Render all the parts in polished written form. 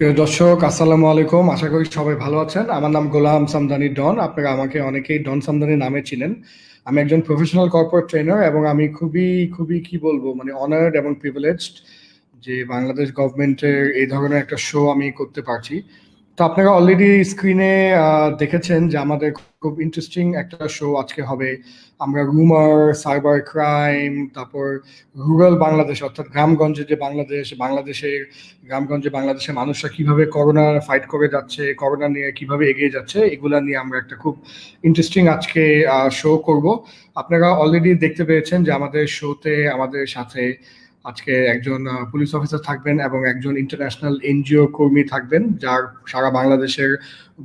প্রিয় দর্শক, আসসালামু আলাইকুম। আশা করি সবাই ভালো আছেন। আমার নাম গোলাম সামদানি ডন। আপনারা আমাকে অনেকেই ডন সামদানি নামে চিনেন। আমি একজন প্রফেশনাল কর্পোরেট ট্রেনার এবং আমি খুবই কি বলবো মানে অনার্ড এবং প্রিভিলেজড যে বাংলাদেশ গভর্নমেন্টের এই ধরনের একটা শো আমি করতে পারছি। তো আপনারা অলরেডি স্ক্রিনে দেখেছেন যে আমাদের খুব ইন্টারেস্টিং একটা শো আজকে হবে। আমরা রুমার, সাইবার ক্রাইম, তারপর রুরাল বাংলাদেশ অর্থাৎ গ্রামগঞ্জে যে বাংলাদেশের গ্রামগঞ্জে বাংলাদেশের মানুষরা কিভাবে করোনা ফাইট করে যাচ্ছে, করোনা নিয়ে কিভাবে এগিয়ে যাচ্ছে, এগুলা নিয়ে আমরা একটা খুব ইন্টারেস্টিং আজকে শো করব। আপনারা অলরেডি দেখতে পেয়েছেন যে আমাদের শোতে আমাদের সাথে আজকে একজন পুলিশ অফিসার থাকবেন এবং একজন ইন্টারন্যাশনাল এনজিও কর্মী থাকবেন, যার সারা বাংলাদেশের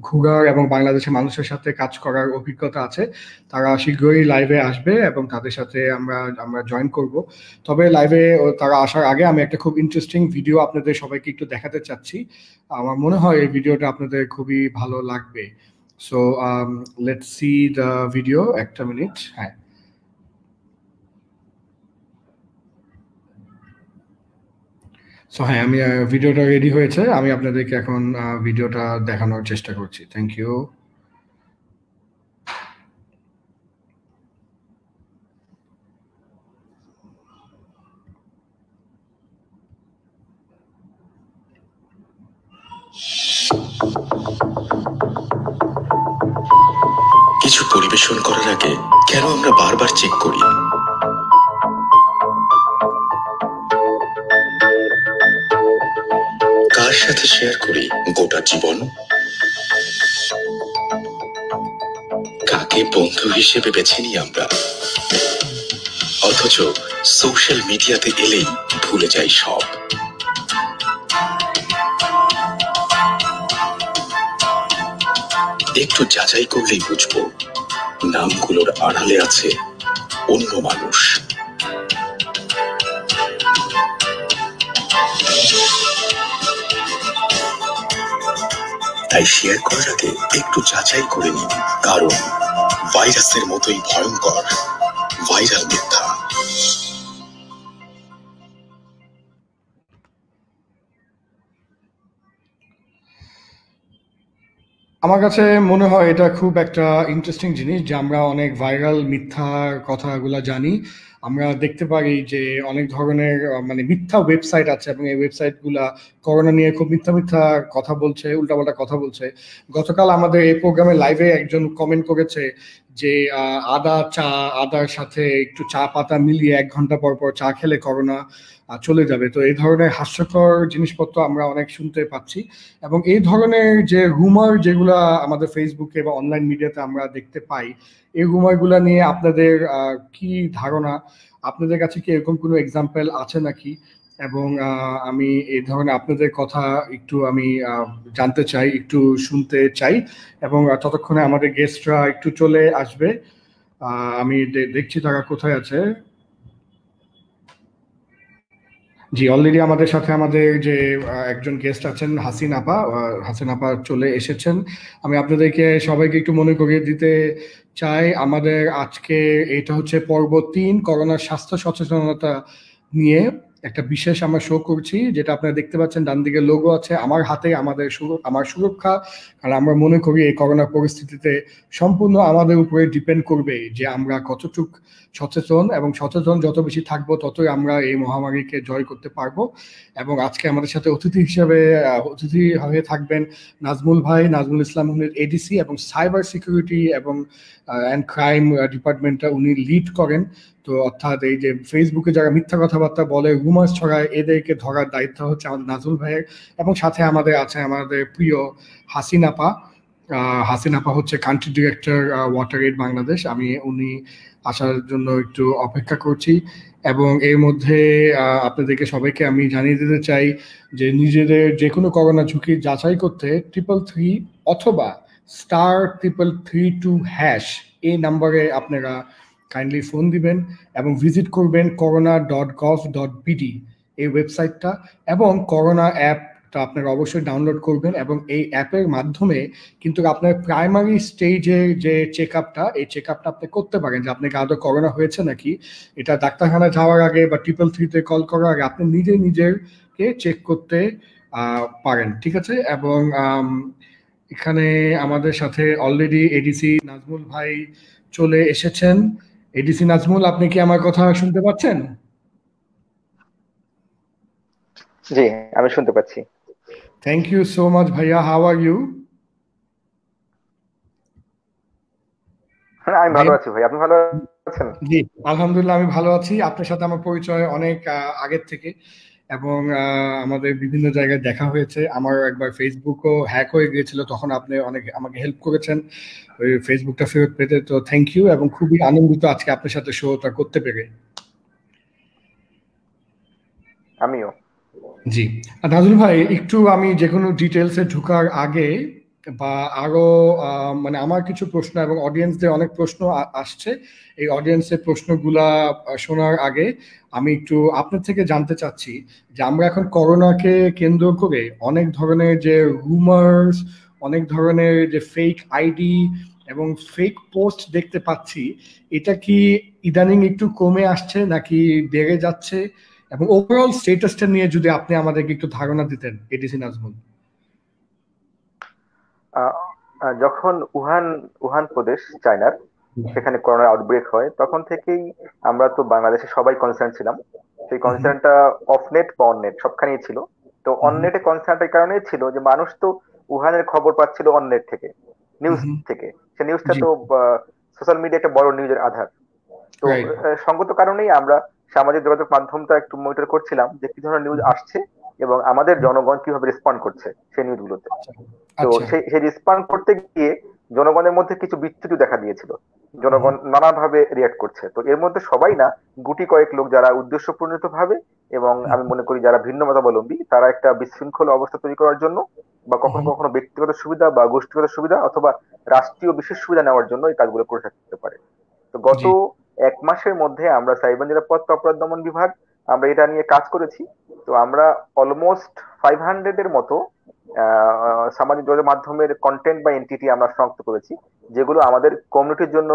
ঘুরার এবং বাংলাদেশের মানুষের সাথে কাজ করার অভিজ্ঞতা আছে। তারা শীঘ্রই লাইভে আসবে এবং তাদের সাথে আমরা জয়েন করব। তবে লাইভে তারা আসার আগে আমি একটা খুব ইন্টারেস্টিং ভিডিও আপনাদের সবাইকে একটু দেখাতে চাচ্ছি। আমার মনে হয় এই ভিডিওটা আপনাদের খুবই ভালো লাগবে। So let's see the video. একটা মিনিট। হ্যাঁ, সো হ্যাঁ, আমি ভিডিওটা রেডি হয়েছে, আমি আপনাদেরকে এখন ভিডিওটা দেখানোর চেষ্টা করছি। Thank you. কিছু পরিবেশন করার আগে কেন আমরা বারবার চেক করি? কার সাথে শেয়ার করি গোটা জীবন? কাকে বন্ধু হিসেবে বেছে নিই আমরা? অথচ সোশ্যাল মিডিয়াতে এলেই ভুলে যাই সব। একটু যাচাই করলেই বুঝবো নামগুলোর আড়ালে আছে অন্য মানুষ। তাই শেয়ার করার আগে একটু যাচাই করে নিন, কারণ ভাইরাসের মতোই ভয়ঙ্কর ভাইরাল মিথ্যা। আমার কাছে মনে হয় এটা খুব একটা ইন্টারেস্টিং জিনিস যে আমরা অনেক ভাইরাল মিথ্যার কথাগুলো জানি। আমরা দেখতে পারি যে অনেক ধরনের মানে মিথ্যা ওয়েবসাইট আছে এবং এই ওয়েবসাইটগুলা করোনা নিয়ে খুব মিথ্যা কথা বলছে, উল্টাপাল্টা কথা বলছে। গতকাল আমাদের এই প্রোগ্রামে লাইভে একজন কমেন্ট করেছে যে আদার সাথে একটু চা পাতা মিলিয়ে 1 ঘন্টা পর চা খেলে করোনা চলে যাবে। তো এই ধরনের হাস্যকর জিনিসপত্র আমরা অনেক শুনতে পাচ্ছি এবং এই ধরনের যে রুমার যেগুলা আমাদের ফেসবুকে বা অনলাইন মিডিয়াতে আমরা দেখতে পাই, এই রুমারগুলা নিয়ে আপনাদের কি ধারণা? আপনাদের কাছে কি এরকম কোনো এক্সাম্পল আছে নাকি? এবং আমি এই ধরনের আপনাদের কথা একটু আমি জানতে চাই, একটু শুনতে চাই। এবং ততক্ষণে আমাদের গেস্টরা একটু চলে আসবে। আমি দেখছি তারা কোথায় আছে। জি, অলরেডি আমাদের সাথে আমাদের যে একজন গেস্ট আছেন হাসিন আপা চলে এসেছেন। আমি আপনাদেরকে সবাইকে একটু মনে করিয়ে দিতে চাই, আমাদের আজকে এটা হচ্ছে পর্ব 3 করোনার স্বাস্থ্য সচেতনতা নিয়ে একটা বিশেষ আমরা শো করছি, যেটা আপনারা দেখতে পাচ্ছেন ডান দিকে লোগো আছে। আমার হাতে আমার সুরক্ষা, কারণ আমরা মনে করি এই করোনা পরিস্থিতিতে সম্পূর্ণ আমাদের উপরে ডিপেন্ড করবে যে আমরা কতটুক সচেতন, এবং সচেতন যত বেশি থাকবো ততই আমরা এই মহামারীকে জয় করতে পারবো। এবং আজকে আমাদের সাথে অতিথি হয়ে থাকবেন নাজমুল ভাই, নাজমুল ইসলাম, উনি এডিসি এবং সাইবার সিকিউরিটি এবং অ্যান্ড ক্রাইম ডিপার্টমেন্টটা উনি লিড করেন। তো অর্থাৎ এই যে ফেসবুকে যারা মিথ্যা কথাবার্তা বলে, রুমার ছড়ায়, এদেরকে ধরার দায়িত্ব হচ্ছে আমাদের নাজুল ভাইয়ের। এবং সাথে আমাদের আছে আমাদের প্রিয় হাসিন আপা। হাসিন আপা হচ্ছে country director water aid Bangladesh. উনি আসার জন্য একটু অপেক্ষা করছি। এবং এর মধ্যে আপনাদেরকে সবাইকে আমি জানিয়ে দিতে চাই যে নিজেদের যে কোনো করোনা ঝুঁকি যাচাই করতে 333 অথবা *3332# এই নাম্বারে আপনারা কাইন্ডলি ফোন দিবেন এবং ভিজিট করবেন corona.gov.bd এই ওয়েবসাইটটা এবং করোনা অ্যাপ তো আপনারা অবশ্যই ডাউনলোড করবেন এবং এই অ্যাপের মাধ্যমে কিন্তু আপনার প্রাইমারি স্টেজের যে চেকআপটা এই চেকআপটা আপনি করতে পারেন যে আপনাকে আদৌ করোনা হয়েছে নাকি। এটা ডাক্তারখানা যাওয়ার আগে বা 333-তে কল করার আগে আপনি নিজে নিজেকে চেক করতে পারেন, ঠিক আছে। এবং এখানে আমাদের সাথে অলরেডি এডিসি নাজমুল ভাই চলে এসেছেন। এডিসি নাজমুল, আপনি কি আমার কথা শুনতে পাচ্ছেন? জি, আমি শুনতে পাচ্ছি। থ্যাংক ইউ সো মাচ ভাইয়া, হাউ আর ইউ? হ্যাঁ, আমি ভালো আছি ভাই, আপনি ভালো আছেন? জি আলহামদুলিল্লাহ, আমি ভালো আছি। আপনার সাথে আমার পরিচয় অনেক আগের থেকে এবং আমাদের বিভিন্ন জায়গায় দেখা হয়েছে। আমার একবার ফেসবুকও হ্যাক হয়ে গিয়েছিল, তখন আপনি অনেক আমাকে হেল্প করেছেন ওই ফেসবুকটা ফেরত পেতে, তো থ্যাংক ইউ এবং খুবই আনন্দিত আজকে আপনার সাথে শোটা করতে পেরে। আমিও। জি নাজুল ভাই, একটু আমি যে কোনো ডিটেলসে ঢোকার আগে বা আরো মানে আমার কিছু প্রশ্ন এবং অডিয়েন্সদের অনেক প্রশ্ন আসছে, এই অডিয়েন্সের প্রশ্নগুলা শোনার আগে আমি একটু আপনার থেকে জানতে চাচ্ছি যে আমরা এখন করোনাকে কেন্দ্র করে অনেক ধরনের যে রুমার্স, অনেক ধরনের যে ফেক আইডি এবং ফেক পোস্ট দেখতে পাচ্ছি, এটা কি ইদানিং একটু কমে আসছে নাকি বেড়ে যাচ্ছে এবং ওভারঅল স্ট্যাটাসটা নিয়ে যদি আপনি আমাদেরকে একটু ধারণা দিতেন এডিসি নাজমুল। যখন উহান প্রদেশ চায়নার সেখানে করোনা আউটব্রেক হয় তখন থেকেই আমরা তো বাংলাদেশে সবাই কনসার্ন ছিলাম। সেই কনসার্নটা অফনেট বা অননেট সবখানেই ছিল। তো অননেটে কনসার্নটার কারণেই ছিল যে মানুষ তো উহানের খবর পাচ্ছিল অননেট থেকে, নিউজ থেকে। সে নিউজটা তো সোশ্যাল মিডিয়া একটা বড় নিউজের আধার। তো সঙ্গত কারণেই আমরা সামাজিক যোগাযোগ মাধ্যমটা একটু মনিটর করছিলাম যে কি ধরনের নিউজ আসছে এবং আমাদের জনগণ কিভাবে রেসপন্ড করছে সেই নিউজগুলোতে। তো সেই রেসপন্ড করতে গিয়ে জনগণের মধ্যে কিছু বিচ্যুতি দেখা দিয়েছিল, জনগণ নানাভাবে রিয়াক্ট করছে। তো এর মধ্যে সবাই না, গুটি কয়েক লোক যারা উদ্দেশ্যপ্রণীতভাবে এবং আমি মনে করি যারা ভিন্ন মতাবলম্বী তারা একটা বিশৃঙ্খল অবস্থা তৈরি করার জন্য বা কখনো কখনো ব্যক্তিগত সুবিধা বা গোষ্ঠীগত সুবিধা অথবা রাষ্ট্রীয় বিশেষ সুবিধা নেওয়ার জন্য এই কাজগুলো করে থাকতে পারে। তো গত এক মাসের মধ্যে আমরা সাইবার নিরাপত্তা অপরাধ দমন বিভাগ আমরা এটা নিয়ে কাজ করেছি। তো আমরা অলমোস্ট 500 এর মতো সামাজিক যোগাযোগ মাধ্যমের কন্টেন্ট বা এন্টিটি আমরা শনাক্ত করেছি, যেগুলো আমাদের কমিউনিটির জন্য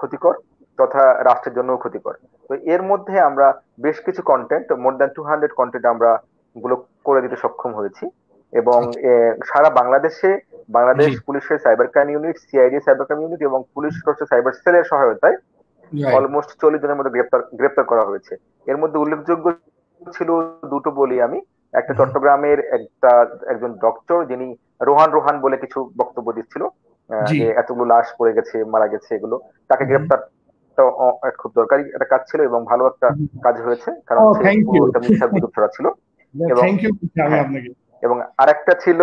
ক্ষতিকর তথা রাষ্ট্রের জন্য ক্ষতিকর। তো এর মধ্যে আমরা বেশ কিছু কন্টেন্ট, মোর দ্যান 200 কন্টেন্ট আমরা গুলো করে দিতে সক্ষম হয়েছি এবং সারা বাংলাদেশে বাংলাদেশ পুলিশের cyber crime unit, CID cyber crime unit এবং পুলিশ সাইবার সেলের সহায়তায় অলমোস্ট 40 জনের মধ্যে গ্রেপ্তার করা হয়েছে। এর মধ্যে উল্লেখযোগ্য ছিল দুটো বলি আমি। একটা চট্টগ্রামের একজন ডক্টর যিনি রোহান বলে কিছু বক্তব্য দিচ্ছিল যে এতগুলো লাশ পড়ে গেছে, মারা গেছে, এগুলো তাকে গ্রেপ্তার খুব দরকারি একটা কাজ ছিল এবং ভালো একটা কাজ হয়েছে কারণ ছিল। এবং আরেকটা ছিল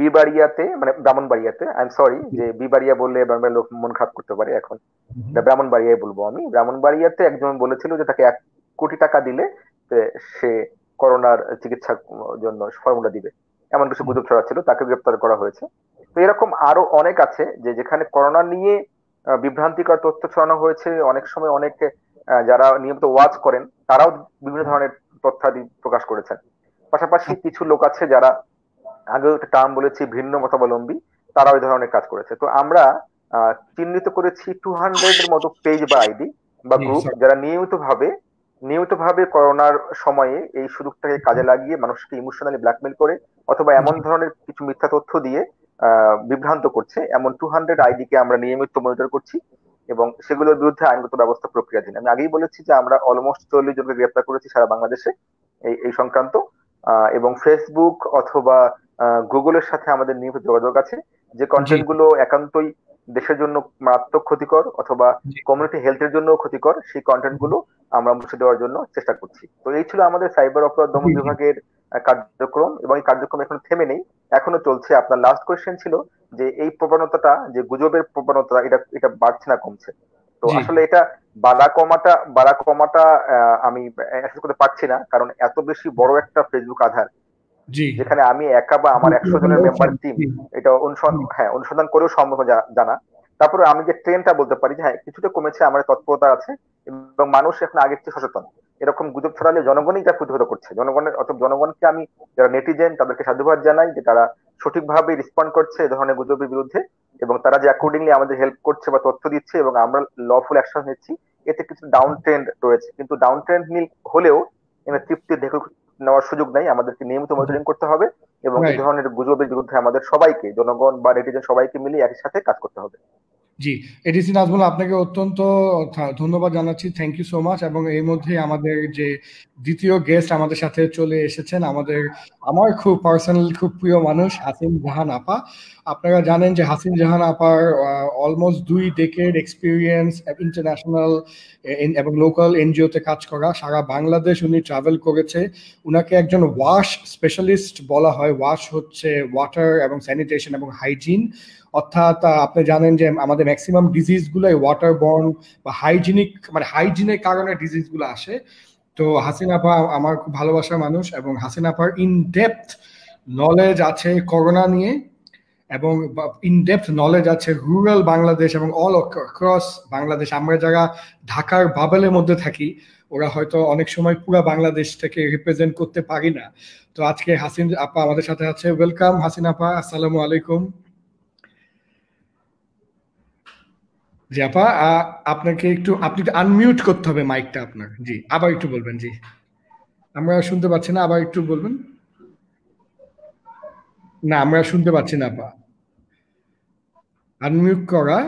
বিবাড়িয়াতে, মানে ব্রাহ্মণবাড়িয়াতে, আই এম সরি যে বিবাড়িয়া বললে লোক মন খারাপ করতে পারে, এখন ব্রাহ্মণবাড়িয়ায় বলবো আমি। ব্রাহ্মণবাড়িয়াতে একজন বলেছিল যে তাকে 1 কোটি টাকা দিলে সে করোনার চিকিৎসার জন্য ফর্মুলা দিবে, এমন কিছু গুজব ছড়াচ্ছিল, তাকে গ্রেপ্তার করা হয়েছে। তো এরকম আরো অনেক আছে যে যেখানে করোনা নিয়ে বিভ্রান্তিকর তথ্য ছড়ানো হয়েছে। অনেক সময় অনেক যারা নিয়মিত ওয়াচ করেন তারাও বিভিন্ন ধরনের তথ্যাদি প্রকাশ করেছেন। পাশাপাশি কিছু লোক আছে যারা আগেও একটা টার্ম বলেছি ভিন্ন মতাবলম্বী, তারা ওই ধরনের কাজ করেছে। তো আমরা চিহ্নিত করেছি 200 এর মতো পেজ বা আইডি বা গ্রুপ যারা নিয়মিতভাবে করোনার সময়ে এই সুযোগটাকে কাজে লাগিয়ে মানুষকে ইমোশনালি ব্ল্যাকমেইল করে অথবা এমন ধরনের কিছু মিথ্যা তথ্য দিয়ে বিভ্রান্ত করছে। এমন 200 আইডিকে আমরা নিয়মিত মনিটর করছি এবং সেগুলোর বিরুদ্ধে আইনগত ব্যবস্থা প্রক্রিয়াধীন। আমি আগেই বলেছি যে আমরা অলমোস্ট 40 জনকে গ্রেপ্তার করেছি সারা বাংলাদেশে এই সংক্রান্ত। এবং ফেসবুক অথবা গুগলের সাথে আমাদের নিয়মিত যোগাযোগ আছে। যে কন্টেন্ট গুলো একান্তই দেশের জন্য মারাত্মক ক্ষতিকর অথবা কমিউনিটি হেলথের জন্য ক্ষতিকর, সেই কন্টেন্ট গুলো আমরা মুছে দেওয়ার জন্য চেষ্টা করছি। তো এই ছিল আমাদের সাইবার অপরাধ দমন বিভাগের কার্যক্রম এবং এই কার্যক্রম এখন থেমে নেই, এখনো চলছে। আপনার লাস্ট কোয়েশ্চেন ছিল যে এই প্রবণতাটা, যে গুজবের প্রবণতা, এটা বাড়ছে না কমছে? তো আসলে এটা বাড়া কমাটা আমি করতে পারছি না, কারণ এত বেশি বড় একটা ফেসবুক আধার যেখানে আমি একা বা আমার 100 জনের মেম্বার টিম এটা অনুসন্ধান করেও সম্ভব জানা। তারপরে আমি যে ট্রেন্ডটা বলতে পারি যে হ্যাঁ কিছুটা কমেছে, আমার তৎপরতা আছে এবং মানুষ এখন আগের চেয়ে সচেতন। এরকম গুজব ছড়ালে জনগণই তা প্রতিহত করছে। জনগণকে আমি যারা নেটিজেন তাদেরকে সাধুবাদ জানাই যে তারা সঠিকভাবে রেসপন্ড করছে এ ধরনের গুজবের বিরুদ্ধে, এবং তারা যে অ্যাকর্ডিংলি আমাদের হেল্প করছে বা তথ্য দিচ্ছে এবং আমরা লফুল অ্যাকশন নিচ্ছি। এতে কিছু ডাউন ট্রেন্ড রয়েছে, কিন্তু ডাউন ট্রেন্ড হলেও তৃপ্তি দেখে নেওয়ার সুযোগ নাই। আমাদেরকে নিয়মিত মনিটরিং করতে হবে এবং এই ধরনের গুজবের বিরুদ্ধে আমাদের সবাইকে, জনগণ বা নেটিজেন সবাইকে মিলিয়ে একসাথে কাজ করতে হবে। জি, এডিসি নাজমুল, আপনাকে অত্যন্ত ধন্যবাদ জানাচ্ছি। Thank you so much. এবং এই মধ্যে আমাদের যে দ্বিতীয় গেস্ট আমাদের সাথে চলে এসেছেন, আমার খুব পার্সোনাল খুব প্রিয় মানুষ হাসিন জাহান আপা। আপনারা জানেন যে হাসিন জাহান আপার অলমোস্ট 2 ডেকেড এক্সপিরিয়েন্স ইন্টারন্যাশনাল এবং লোকাল এনজিওতে কাজ করা। সারা বাংলাদেশ উনি ট্রাভেল করেছে। উনাকে একজন ওয়াশ স্পেশালিস্ট বলা হয়। ওয়াশ হচ্ছে ওয়াটার এবং স্যানিটেশন এবং হাইজিন, অর্থাৎ আপনি জানেন যে আমাদের ম্যাক্সিমাম ডিজিজগুলোই ওয়াটার বর্ন বা হাইজিনের কারণে ডিজিজগুলো আসে। তো হাসিন আপা আমার খুব ভালোবাসার মানুষ এবং হাসিন আপার ইনডেপথ নলেজ আছে করোনা নিয়ে এবং ইনডেপথ নলেজ আছে রুরাল বাংলাদেশ এবং অল অ্যাক্রস বাংলাদেশ। আমরা যারা ঢাকার বাবেলের মধ্যে থাকি ওরা হয়তো অনেক সময় পুরো বাংলাদেশ থেকে রিপ্রেজেন্ট করতে পারি না। তো আজকে হাসিন আপা আমাদের সাথে আছে। ওয়েলকাম হাসিন আপা, আসসালামু আলাইকুম। জি আপা, আপনাকে একটু আনমিউট করতে হবে মাইকটা আপনার। জি, আবার একটু বলবেন। জি, আমরা শুনতে পাচ্ছি না, আবার একটু বলবেন। না, আমরা শুনতে পাচ্ছি না আপা। আনমিউট করা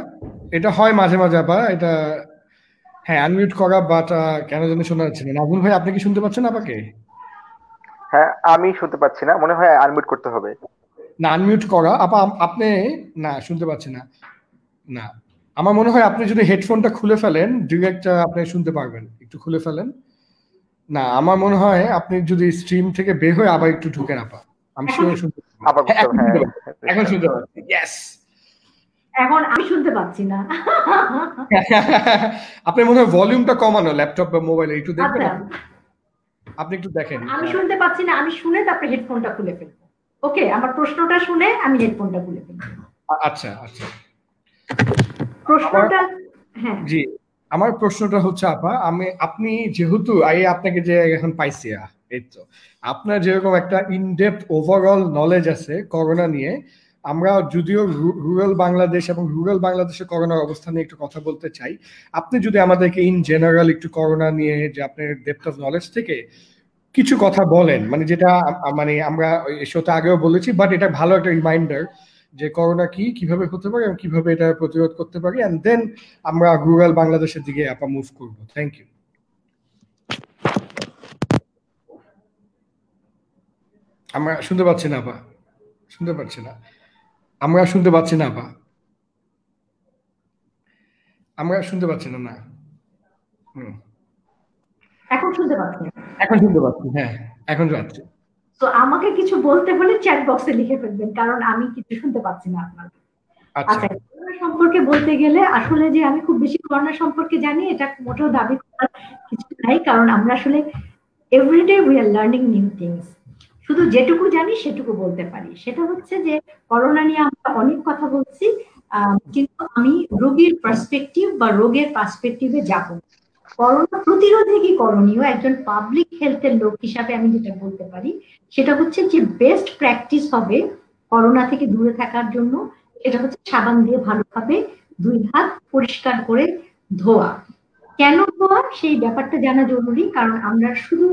এটা হয় মাঝে মাঝে আপা, এটা হ্যাঁ আনমিউট করা বাট কেন যেন শোনা যাচ্ছে না। নাজমুল ভাই, আপনি কি শুনতে পাচ্ছেন আপাকে? হ্যাঁ, আমি শুনতে পাচ্ছি না, মনে হয় আনমিউট করতে হবে। না, আনমিউট করা আপা, আপনি না শুনতে পাচ্ছি না। না, আমার মনে হয় আপনি যদি হেডফোনটা খুলে ফেলেন ডিরেক্ট আপনি শুনতে পারবেন। একটু খুলে ফেলেন। না, আমার মনে হয় আপনি যদি স্ট্রিম থেকে বের হয়ে আবার একটু ঢুকেন আপা, আমি শুনতে এখন শুনতে পাচ্ছি। ইয়েস, এখন আমি শুনতে পাচ্ছি না। আপনি মনে হয় ভলিউমটা কমানো ল্যাপটপ বা মোবাইলে, একটু দেখবেন। আপনি একটু দেখেন। আমি শুনতে পাচ্ছি না, আমি শুনে তারপরে হেডফোনটা খুলে ফেলব। ওকে, আমার প্রশ্নটা শুনে আমি হেডফোনটা খুলে ফেলব। আচ্ছা আচ্ছা, প্রশ্নটা হ্যাঁ। জি, আমার প্রশ্নটা হচ্ছে আপা, আপনি যেহেতু আপনাকে যে এখন পাইছি, এই তো আপনার যেরকম একটা ইনডেপথ ওভারঅল নলেজ আছে করোনা নিয়ে, আমরা যদিও রুরাল বাংলাদেশ এবং রুরাল বাংলাদেশে করোনার অবস্থা নিয়ে একটু কথা বলতে চাই। আপনি যদি আমাদেরকে ইন জেনারেল একটু করোনা নিয়ে যে আপনার ডেপথ অফ নলেজ থেকে কিছু কথা বলেন, যেটা আমরা সেটা আগেও বলেছি বাট এটা ভালো একটা রিমাইন্ডার যে করোনা কিভাবে হতে পারে এবং কিভাবে এটা প্রতিরোধ করতে পারি, এন্ড দেন আমরা রুরাল বাংলাদেশের দিকে আপা মুভ করব। Thank you. আমরা শুনতে পাচ্ছি না আপা, শুনতে পাচ্ছি না। আমরা শুনতে পাচ্ছি না আপা, আমরা শুনতে পাচ্ছি না। না, এখন শুনতে পাচ্ছি। এখন শুনতে পাচ্ছি, হ্যাঁ এখন পাচ্ছি। তো আমাকে কিছু বলতে হলে চ্যাট বক্সে লিখে ফেলবেন, কারণ আমি কিছু শুনতে পাচ্ছি না আপনার। আচ্ছা, করোনা সম্পর্কে বলতে গেলে আসলে যে আমি খুব বেশি করোনা সম্পর্কে জানি এটা মোটেও দাবি করার কিছু নাই, কারণ আমরা আসলে everyday we are learning new things. শুধু যেটুকু জানি সেটুকু বলতে পারি। সেটা হচ্ছে যে করোনা নিয়ে আমরা অনেক কথা বলছি, কিন্তু আমি রোগীর পার্সপেক্টিভ বা রোগের পার্সপেক্টিভে যাব। করোনা প্রতিরোধে কি করণীয় একজন পাবলিক হেলথের লোক হিসাবে আমি যেটা বলতে পারি সেটা হচ্ছে যে বেস্ট প্র্যাকটিস হবে করোনা থেকে দূরে থাকার জন্য, সেটা হচ্ছে সাবান দিয়ে ভালোভাবে 2 হাত পরিষ্কার করে ধোয়া। কেন ধোয়া সেই ব্যাপারটা জানা জরুরি, কারণ আমরা শুধু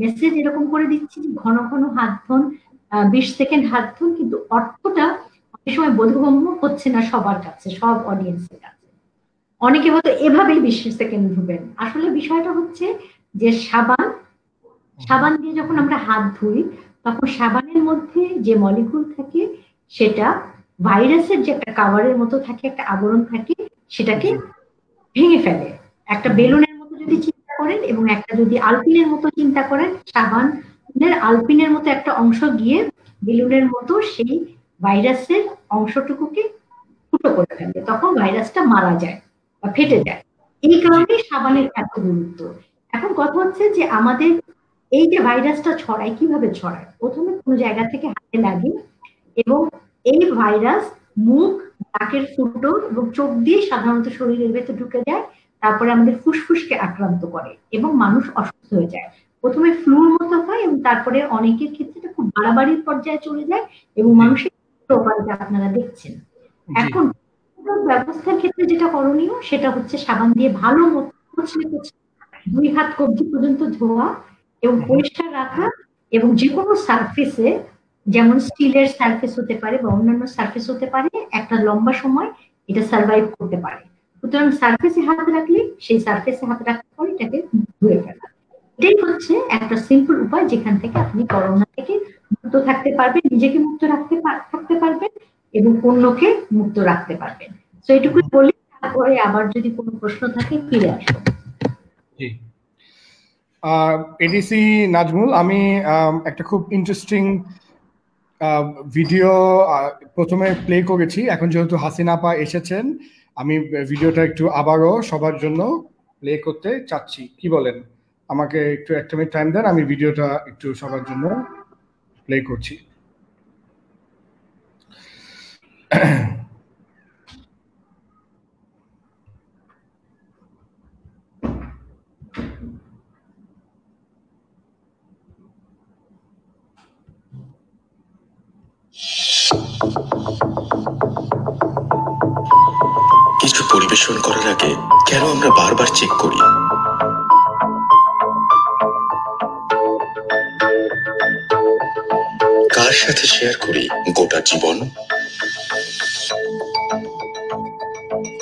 মেসেজ এরকম করে দিচ্ছি যে ঘন ঘন হাত ধোন, 20 সেকেন্ড হাত ধোন, কিন্তু অর্থটা অনেক সময় বোধগম্য হচ্ছে না সবার কাছে, সব অডিয়েন্সের কাছে। অনেকে হয়তো এভাবেই 20 সেকেন্ড ধুবেন। আসলে বিষয়টা হচ্ছে যে সাবান দিয়ে যখন আমরা হাত ধুই তখন সাবানের মধ্যে যে মলিকুল থাকে সেটা ভাইরাসের যে একটা কাভারের মতো থাকে, একটা আবরণ থাকে, সেটাকে ভেঙে ফেলে। একটা বেলুনের মতো যদি চিন্তা করেন এবং একটা যদি আলপিনের মতো চিন্তা করেন, সাবানের আলপিনের মতো একটা অংশ গিয়ে বেলুনের মতো সেই ভাইরাসের অংশটুকুকে ফুটো করে ফেলে, তখন ভাইরাসটা মারা যায় বা ফেটে যায়। এই কারণে সাবানের এত গুরুত্ব। এখন কথা হচ্ছে যে আমাদের এই যে ভাইরাসটা ছড়ায়, কিভাবে ছড়ায়? প্রথমে কোনো জায়গা থেকে হাতে লাগে এবং এই ভাইরাস মুখ, নাকের ফুটো এবং চোখ দিয়ে সাধারণত শরীরের ভেতর ঢুকে যায়। তারপরে আমাদের ফুসফুসকে আক্রান্ত করে এবং মানুষ অসুস্থ হয়ে যায়। প্রথমে ফ্লুর মতো হয় এবং তারপরে অনেকের ক্ষেত্রে এটা খুব বাড়াবাড়ির পর্যায়ে চলে যায় এবং মানুষের প্রভাবটা আপনারা দেখছেন। এখন ব্যবস্থার ক্ষেত্রে যেটা করণীয় সেটা হচ্ছে সাবান দিয়ে ভালো মতো দুই হাত কবজি পর্যন্ত ধোয়া এবং পরিষ্কার রাখা, এবং যে কোনো সারফেসে, যেমন স্টিলের সারফেস হতে পারে বা অন্যান্য সারফেস হতে পারে, একটা লম্বা সময় এটা সার্ভাইভ করতে পারে। সুতরাং সারফেসে হাত রাখলে সেই সারফেসে হাত রাখার পর এটাকে ধুয়ে ফেলা, এটাই হচ্ছে একটা সিম্পল উপায় যেখান থেকে আপনি করোনা থেকে মুক্ত থাকতে পারবেন, নিজেকে মুক্ত রাখতে পারবেন এবং অন্যকে মুক্ত রাখতে পারবেন। তো এটুকুই বলি, তারপরে আবার যদি কোনো প্রশ্ন থাকে ফিরে আসবো। জি, এডিসি নাজমুল, আমি একটা খুব ইন্টারেস্টিং ভিডিও প্রথমে প্লে করেছি, এখন যেহেতু হাসিনা আপা এসেছেন আমি ভিডিওটা একটু আবারও সবার জন্য প্লে করতে চাচ্ছি, কি বলেন? আমাকে একটু একটা মিনিট টাইম দেন, আমি ভিডিওটা একটু সবার জন্য প্লে করছি। কিছু পরিবেশন করার আগে কেন আমরা বারবার চেক করি? কার সাথে শেয়ার করি গোটা জীবন?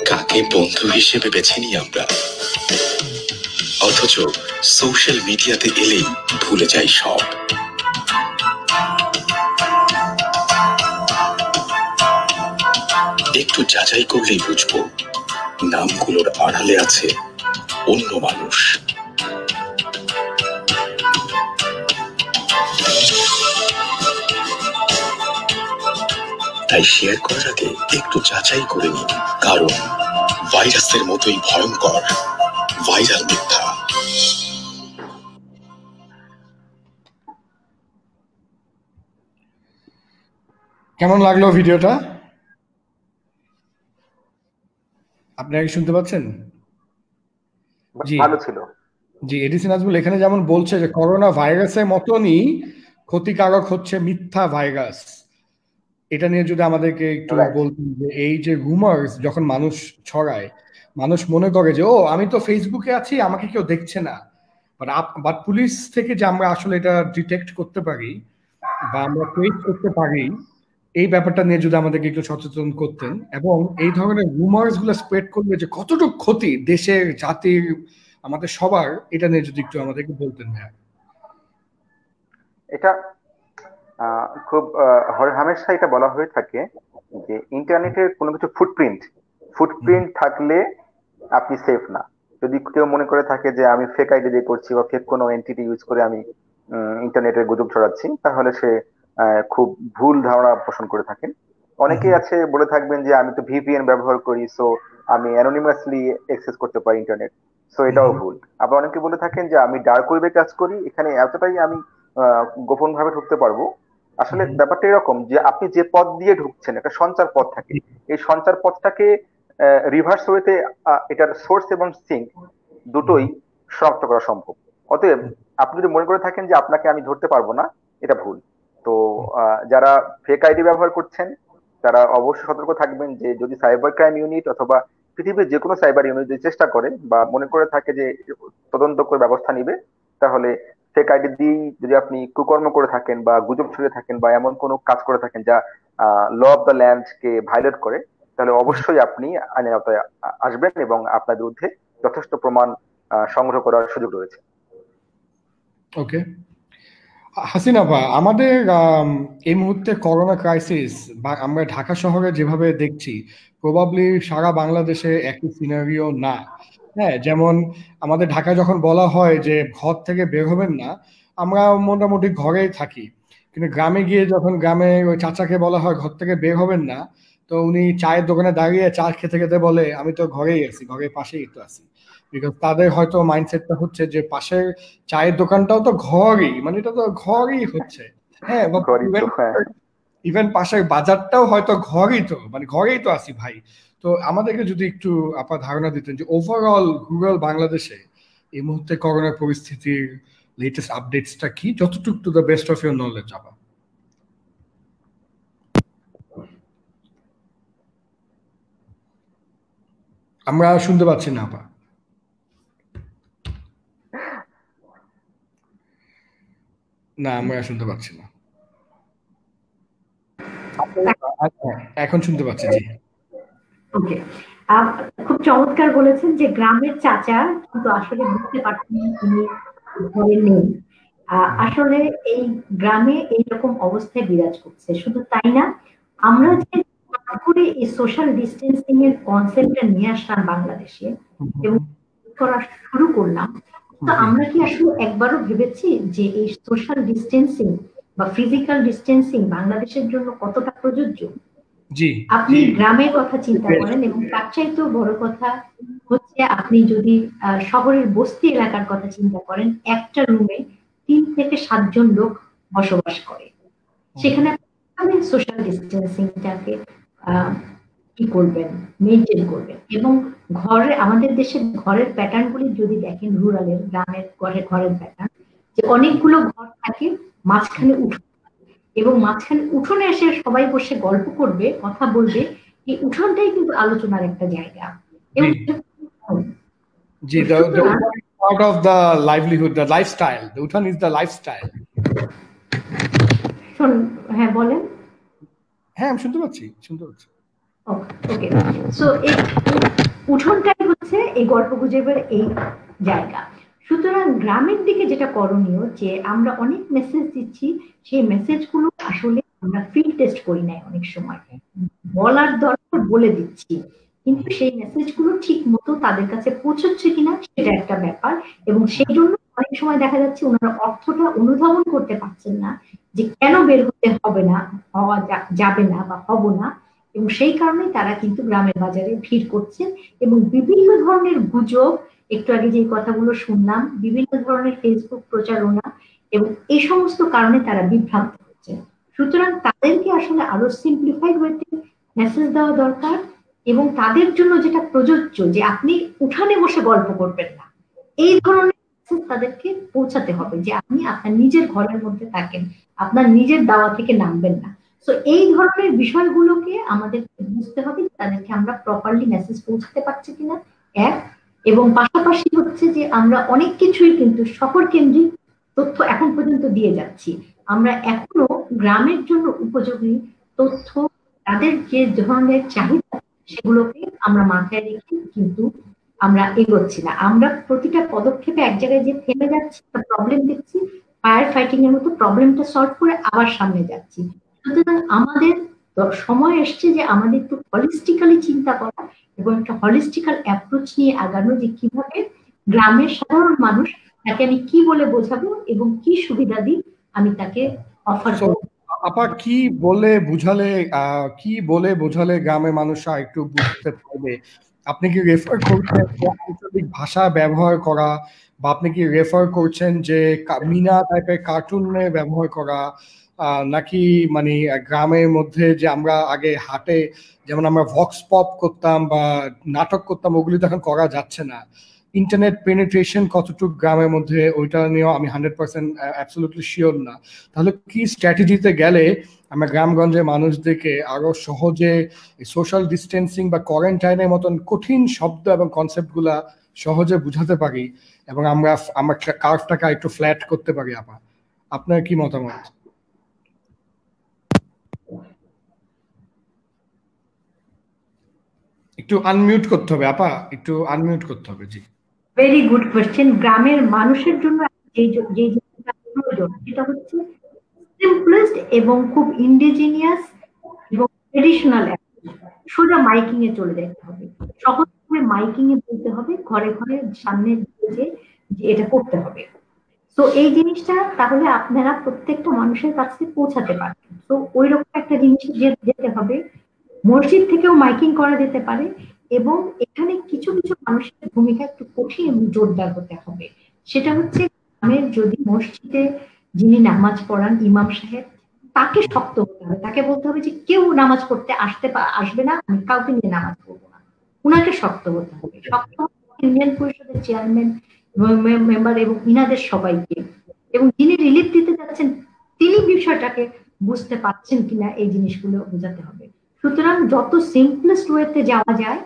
কাকে বন্ধু হিসেবে বেছে নিই আমরা? অথচ সোশ্যাল মিডিয়াতে এলেই ভুলে যাই সব। একটু যাচাই করলেই বুঝবো নামগুলোর আড়ালে আছে অন্য মানুষ। তাই শেয়ার করার আগে একটু যাচাই করে নিন, কারণ ভাইরাসের মতোই ভয়ঙ্কর ভাইরাল মিথ্যা। কেমন লাগলো ভিডিওটা? আপনারা কি শুনতে পাচ্ছেন? জি, ভালো ছিল। জি, এডিসি নাজমুল এখানে যেমন বলছে যে করোনা ভাইরাসের মতনই ক্ষতিকারক হচ্ছে মিথ্যা ভাইরাস, এটা নিয়ে যদি আমাদেরকে একটু বলতেন যে এই যে রুমার্স যখন মানুষ ছড়ায়, মানুষ মনে করে যে ও আমি তো ফেসবুকে আছি, আমাকে কেউ দেখছে না, বাট পুলিশ থেকে যে আমরা আসলে এটা ডিটেক্ট করতে পারি বা আমরা টুইট করতে পারি, এই ব্যাপারটা নিয়ে যদি আমাদেরকে একটু সচেতন করতেন, এবং এই ধরনের রুমার্স গুলো স্প্রেড করবে যে কতটুকু ক্ষতি দেশের, জাতির, আমাদের সবার, এটা নিয়ে যদি একটু আমাদেরকে বলতেন। হ্যাঁ, এটা খুব হরহামেশা এটা বলা হয়ে থাকে যে ইন্টারনেটের কোনো কিছু ফুটপ্রিন্ট থাকলে আপনি সেফ না। যদি কেউ মনে করে থাকে যে আমি ফেক আইডি দিয়ে করছি বা ফেক কোনো এন্টিটি ইউজ করে আমি ইন্টারনেটের গুজব ছড়াচ্ছি, তাহলে সে খুব ভুল ধারণা পোষণ করে থাকেন। অনেকেই আছে বলে থাকবেন যে আমি তো ভিপিএন ব্যবহার করি, সো আমি অ্যানোনিমাসলি অ্যাক্সেস করতে পারি ইন্টারনেট, সো এটাও ভুল। আবার অনেকে বলে থাকেন যে আমি ডার্ক ওয়েবে কাজ করি, এখানে এতটাই আমি গোপন ভাবে ঢুকতে পারবো। আসলে ব্যাপারটা এরকম যে আপনি যে পথ দিয়ে ঢুকছেন একটা সঞ্চার পথ থাকে, এই সঞ্চার পথটাকে রিভার্স ওয়েতে এটার সোর্স এবং সিঙ্ক দুটোই শনাক্ত করা সম্ভব। অতএব আপনি যদি মনে করে থাকেন যে আপনাকে আমি ধরতে পারবো না, এটা ভুল। তো যারা ফেক আইডি ব্যবহার করছেন তারা অবশ্যই সতর্ক থাকবেন যে যদি সাইবার ক্রাইম ইউনিট অথবা পৃথিবীর যে কোনো সাইবার ইউনিট যদি চেষ্টা করে বা মনে করে থাকে যে তদন্ত করে ব্যবস্থা নিবে, তাহলে ফেক আইডি দিয়ে যদি আপনি কুকর্ম করে থাকেন বা গুজব ছড়িয়ে থাকেন বা এমন কোনো কাজ করে থাকেন যা ল অফ দ্য ল্যান্ডকে ভায়োলেট করে, তাহলে অবশ্যই আপনি আইনের আওতায় আসবেন এবং আপনার বিরুদ্ধে যথেষ্ট প্রমাণ সংগ্রহ করার সুযোগ রয়েছে। ওকে হাসিনা আপা, আমাদের এই মুহূর্তে করোনা ক্রাইসিস বা আমরা ঢাকা শহরে যেভাবে দেখছি প্রবাবলি সারা বাংলাদেশে একই সিনারিও না। হ্যাঁ, যেমন আমাদের ঢাকায় যখন বলা হয় যে ঘর থেকে বের হবেন না, আমরা মোটামুটি ঘরেই থাকি, কিন্তু গ্রামে গিয়ে যখন গ্রামে ওই চাচাকে বলা হয় ঘর থেকে বের হবেন না, তো উনি চায়ের দোকানে দাঁড়িয়ে চা খেতে খেতে বলে আমি তো ঘরেই আছি, ঘরের পাশেই তো আছি। বিকজ তাদের হয়তো মাইন্ডসেটটা হচ্ছে যে পাশের চায়ের দোকানটাও তো ঘরই, মানে এটা তো ঘরই হচ্ছে। হ্যাঁ, ইভেন পাশের বাজারটাও হয়তো ঘরেই তো মানে ঘরেই তো আসি ভাই। তো আমাদেরকে যদি একটু আপনার ধারণা দিতেন যে ওভারঅল রুরাল বাংলাদেশে এই মুহূর্তে করোনা পরিস্থিতির লেটেস্ট আপডেটসটা কি, যতটুকু to the best of your knowledge. আবার আমরা শুনতে পাচ্ছি না আপা। না আমরা শুনতে পাচ্ছি না। এখন শুনতে পাচ্ছি। জি ওকে, খুব চমৎকার বলেছেন যে গ্রামের চাচা, কিন্তু আসলে বুঝতে পারছেন তিনি ঘরে নেই। আসলে এই গ্রামে এইরকম অবস্থায় বিরাজ করছে। শুধু তাই না, আমরা যে করে এই সোশ্যাল ডিস্টেন্সিং এর কনসেপ্টটা নিয়ে আসলাম বাংলাদেশে এবং করা শুরু করলাম, তো আমরা কি আসলে একবারও ভেবেছি যে এই সোশ্যাল ডিস্টেন্সিং বা ফিজিক্যাল ডিস্টেন্সিং বাংলাদেশের জন্য কতটা প্রযোজ্য? আপনি গ্রামের কথা চিন্তা করেন এবং তার চাইতেও বড় কথা হচ্ছে আপনি যদি শহরের বস্তি এলাকার কথা চিন্তা করেন, একটা রুমে 3 থেকে 7 জন লোক বসবাস করে, সেখানে আপনি সোশ্যাল ডিস্টেন্সিংটাকে কি করবেন, মেনটেন করবেন। এবং ঘরে, আমাদের দেশের ঘরের প্যাটার্ন গুলি যদি দেখেন, রুরালের গ্রামের ঘরের প্যাটার্ন যে অনেকগুলো ঘর থাকে, মাঝখানে উঠোন, এবং মাঝখানে উঠোনে এসে সবাই বসে গল্প করবে, কথা বলবে, এই উঠোনটাই কিন্তু আলোচনার একটা জায়গা। এবং part of the livelihood, the lifestyle, the উঠান is the lifestyle. হ্যাঁ বলেন। হ্যাঁ আমি শুনতে পাচ্ছি, শুনতে পাচ্ছি। ওকে, সো এই উঠোনটাই হচ্ছে এই গল্প গুজবের এই জায়গা। সুতরাং গ্রামের দিকে যেটা করণীয়, যে আমরা অনেক মেসেজ দিচ্ছি, সেই মেসেজগুলো আসলে আমরা ফিল্ড টেস্ট করি নাই। অনেক সময় বলার দরকার বলে দিচ্ছি, কিন্তু সেই মেসেজগুলো ঠিক মতো তাদের কাছে পৌঁছচ্ছে কিনা সেটা একটা ব্যাপার। এবং সেই জন্য অনেক সময় দেখা যাচ্ছে ওনারা অর্থটা অনুধাবন করতে পারছেন না যে কেন বের হতে হবে না, হওয়া যাবে না বা হব না, এবং সেই কারণে তারা কিন্তু গ্রামের বাজারে ভিড় করছেন এবং বিভিন্ন ধরনের গুজব, একটু আগে যে কথাগুলো শুনলাম, বিভিন্ন ধরনের ফেসবুক প্রচারণা, এবং এই সমস্ত কারণে তারা বিভ্রান্ত হচ্ছে। সুতরাং তাদেরকে আসলে আরো সিম্পলিফাইড ওয়েতে মেসেজ দেওয়া দরকার, এবং তাদের জন্য যেটা প্রযোজ্য যে আপনি উঠানে বসে গল্প করবেন না, এই ধরনের মেসেজ তাদেরকে পৌঁছাতে হবে যে আপনি আপনার নিজের ঘরের মধ্যে থাকেন, আপনার নিজের দাওয়া থেকে নামবেন না। তো এই ধরনের বিষয়গুলোকে আমাদের বুঝতে হবে যে তাদেরকে আমরা প্রপারলি মেসেজ পৌঁছাতে পারছি কিনা এক, এবং পাশাপাশি হচ্ছে যে আমরা অনেক কিছুই কিন্তু শহর কেন্দ্রিক তথ্য এখন পর্যন্ত দিয়ে যাচ্ছি, আমরা এখনো গ্রামের জন্য উপযোগী তথ্য, তাদের যে ধরনের চাহিদা সেগুলোকে আমরা মাথায় রেখে কিন্তু আমরা এগোচ্ছি না। আমরা প্রতিটা পদক্ষেপে এক জায়গায় যে থেমে যাচ্ছি, প্রবলেম দেখছি, ফায়ার ফাইটিং এর মতো প্রবলেমটা সলভ করে আবার সামনে যাচ্ছি। সুতরাং আমাদের সময় এসছে যে আমাদের একটু হলিস্টিক্যালি চিন্তা করা এবং একটা হলিস্টিক্যাল অ্যাপ্রোচ নিয়ে আগানো, যে কিভাবে গ্রামের সাধারণ মানুষ, তাকে আমি কি বলে বোঝাবো এবং কি সুবিধা দিই আমি তাকে অফার করব। আপা কি বলে বোঝালে, কি বলে বোঝালে গ্রামের মানুষরা একটু বুঝতে পারবে? আপনি কি রেফার করছেন আঞ্চলিক ভাষা ব্যবহার করা, বা আপনি কি রেফার করছেন যে মিনা টাইপের কার্টুনে ব্যবহার করা, নাকি মানে গ্রামের মধ্যে যে আমরা আগে হাটে যেমন আমরা ভক্স পপ করতাম বা নাটক করতাম, ওগুলি তো এখন করা যাচ্ছে না? ইন্টারনেট পেনিট্রেশন কতটুকু গ্রামের মধ্যে, ওইটা নিয়েও আমি 100% অ্যাবসলিউটলি শিওর না। তাহলে কি স্ট্র্যাটেজিতে গেলে আমরা গ্রামগঞ্জের মানুষদেরকে আরো সহজে সোশ্যাল ডিস্টেন্সিং বা কোয়ারেন্টাইনের মতন কঠিন শব্দ এবং কনসেপ্টগুলা সহজে বুঝাতে পারি এবং আমরা আমার কার্ভটাকে একটু ফ্ল্যাট করতে পারি? আপা আপনার কি মতামত? একটু আনমিউট করতে হবে আপা, একটু আনমিউট করতে হবে। জি, ভেরি গুড কোশ্চেন। গ্রামের মানুষের জন্য যে প্রয়োজন সেটা হচ্ছে সিম্পলেস্ট এবং খুব ইন্ডিজিনিয়াস এবং ট্রেডিশনাল। সোজা মাইকিং এ চলে যেতে হবে, সহজ করে মাইকিং এ বলতে হবে, ঘরে ঘরে সামনে যে এটা করতে হবে। তো এই জিনিসটা তাহলে আপনারা প্রত্যেকটা মানুষের কাছে পৌঁছাতে পারবেন। তো ওই রকম একটা জিনিস যেতে হবে। মসজিদ থেকেও মাইকিং করা যেতে পারে, এবং এখানে কিছু কিছু মানুষের ভূমিকা একটু কঠিন এবং জোরদার হতে হবে। সেটা হচ্ছে, গ্রামের যদি মসজিদে যিনি নামাজ পড়ান ইমাম সাহেব, তাকে শক্ত হতে হবে, তাকে বলতে হবে যে কেউ নামাজ পড়তে আসবে না, আমি কাউকে নিয়ে নামাজ পড়বো না, উনাকে শক্ত হতে হবে। শক্ত ইউনিয়ন পরিষদের চেয়ারম্যান মেম্বার এবং ইনাদের সবাইকে, এবং যিনি রিলিফ দিতে যাচ্ছেন তিনি বিষয়টাকে বুঝতে পারছেন কিনা এই জিনিসগুলো বোঝাতে হবে। সুতরাং যত সিম্পলেস্ট ওয়েতে যাওয়া যায়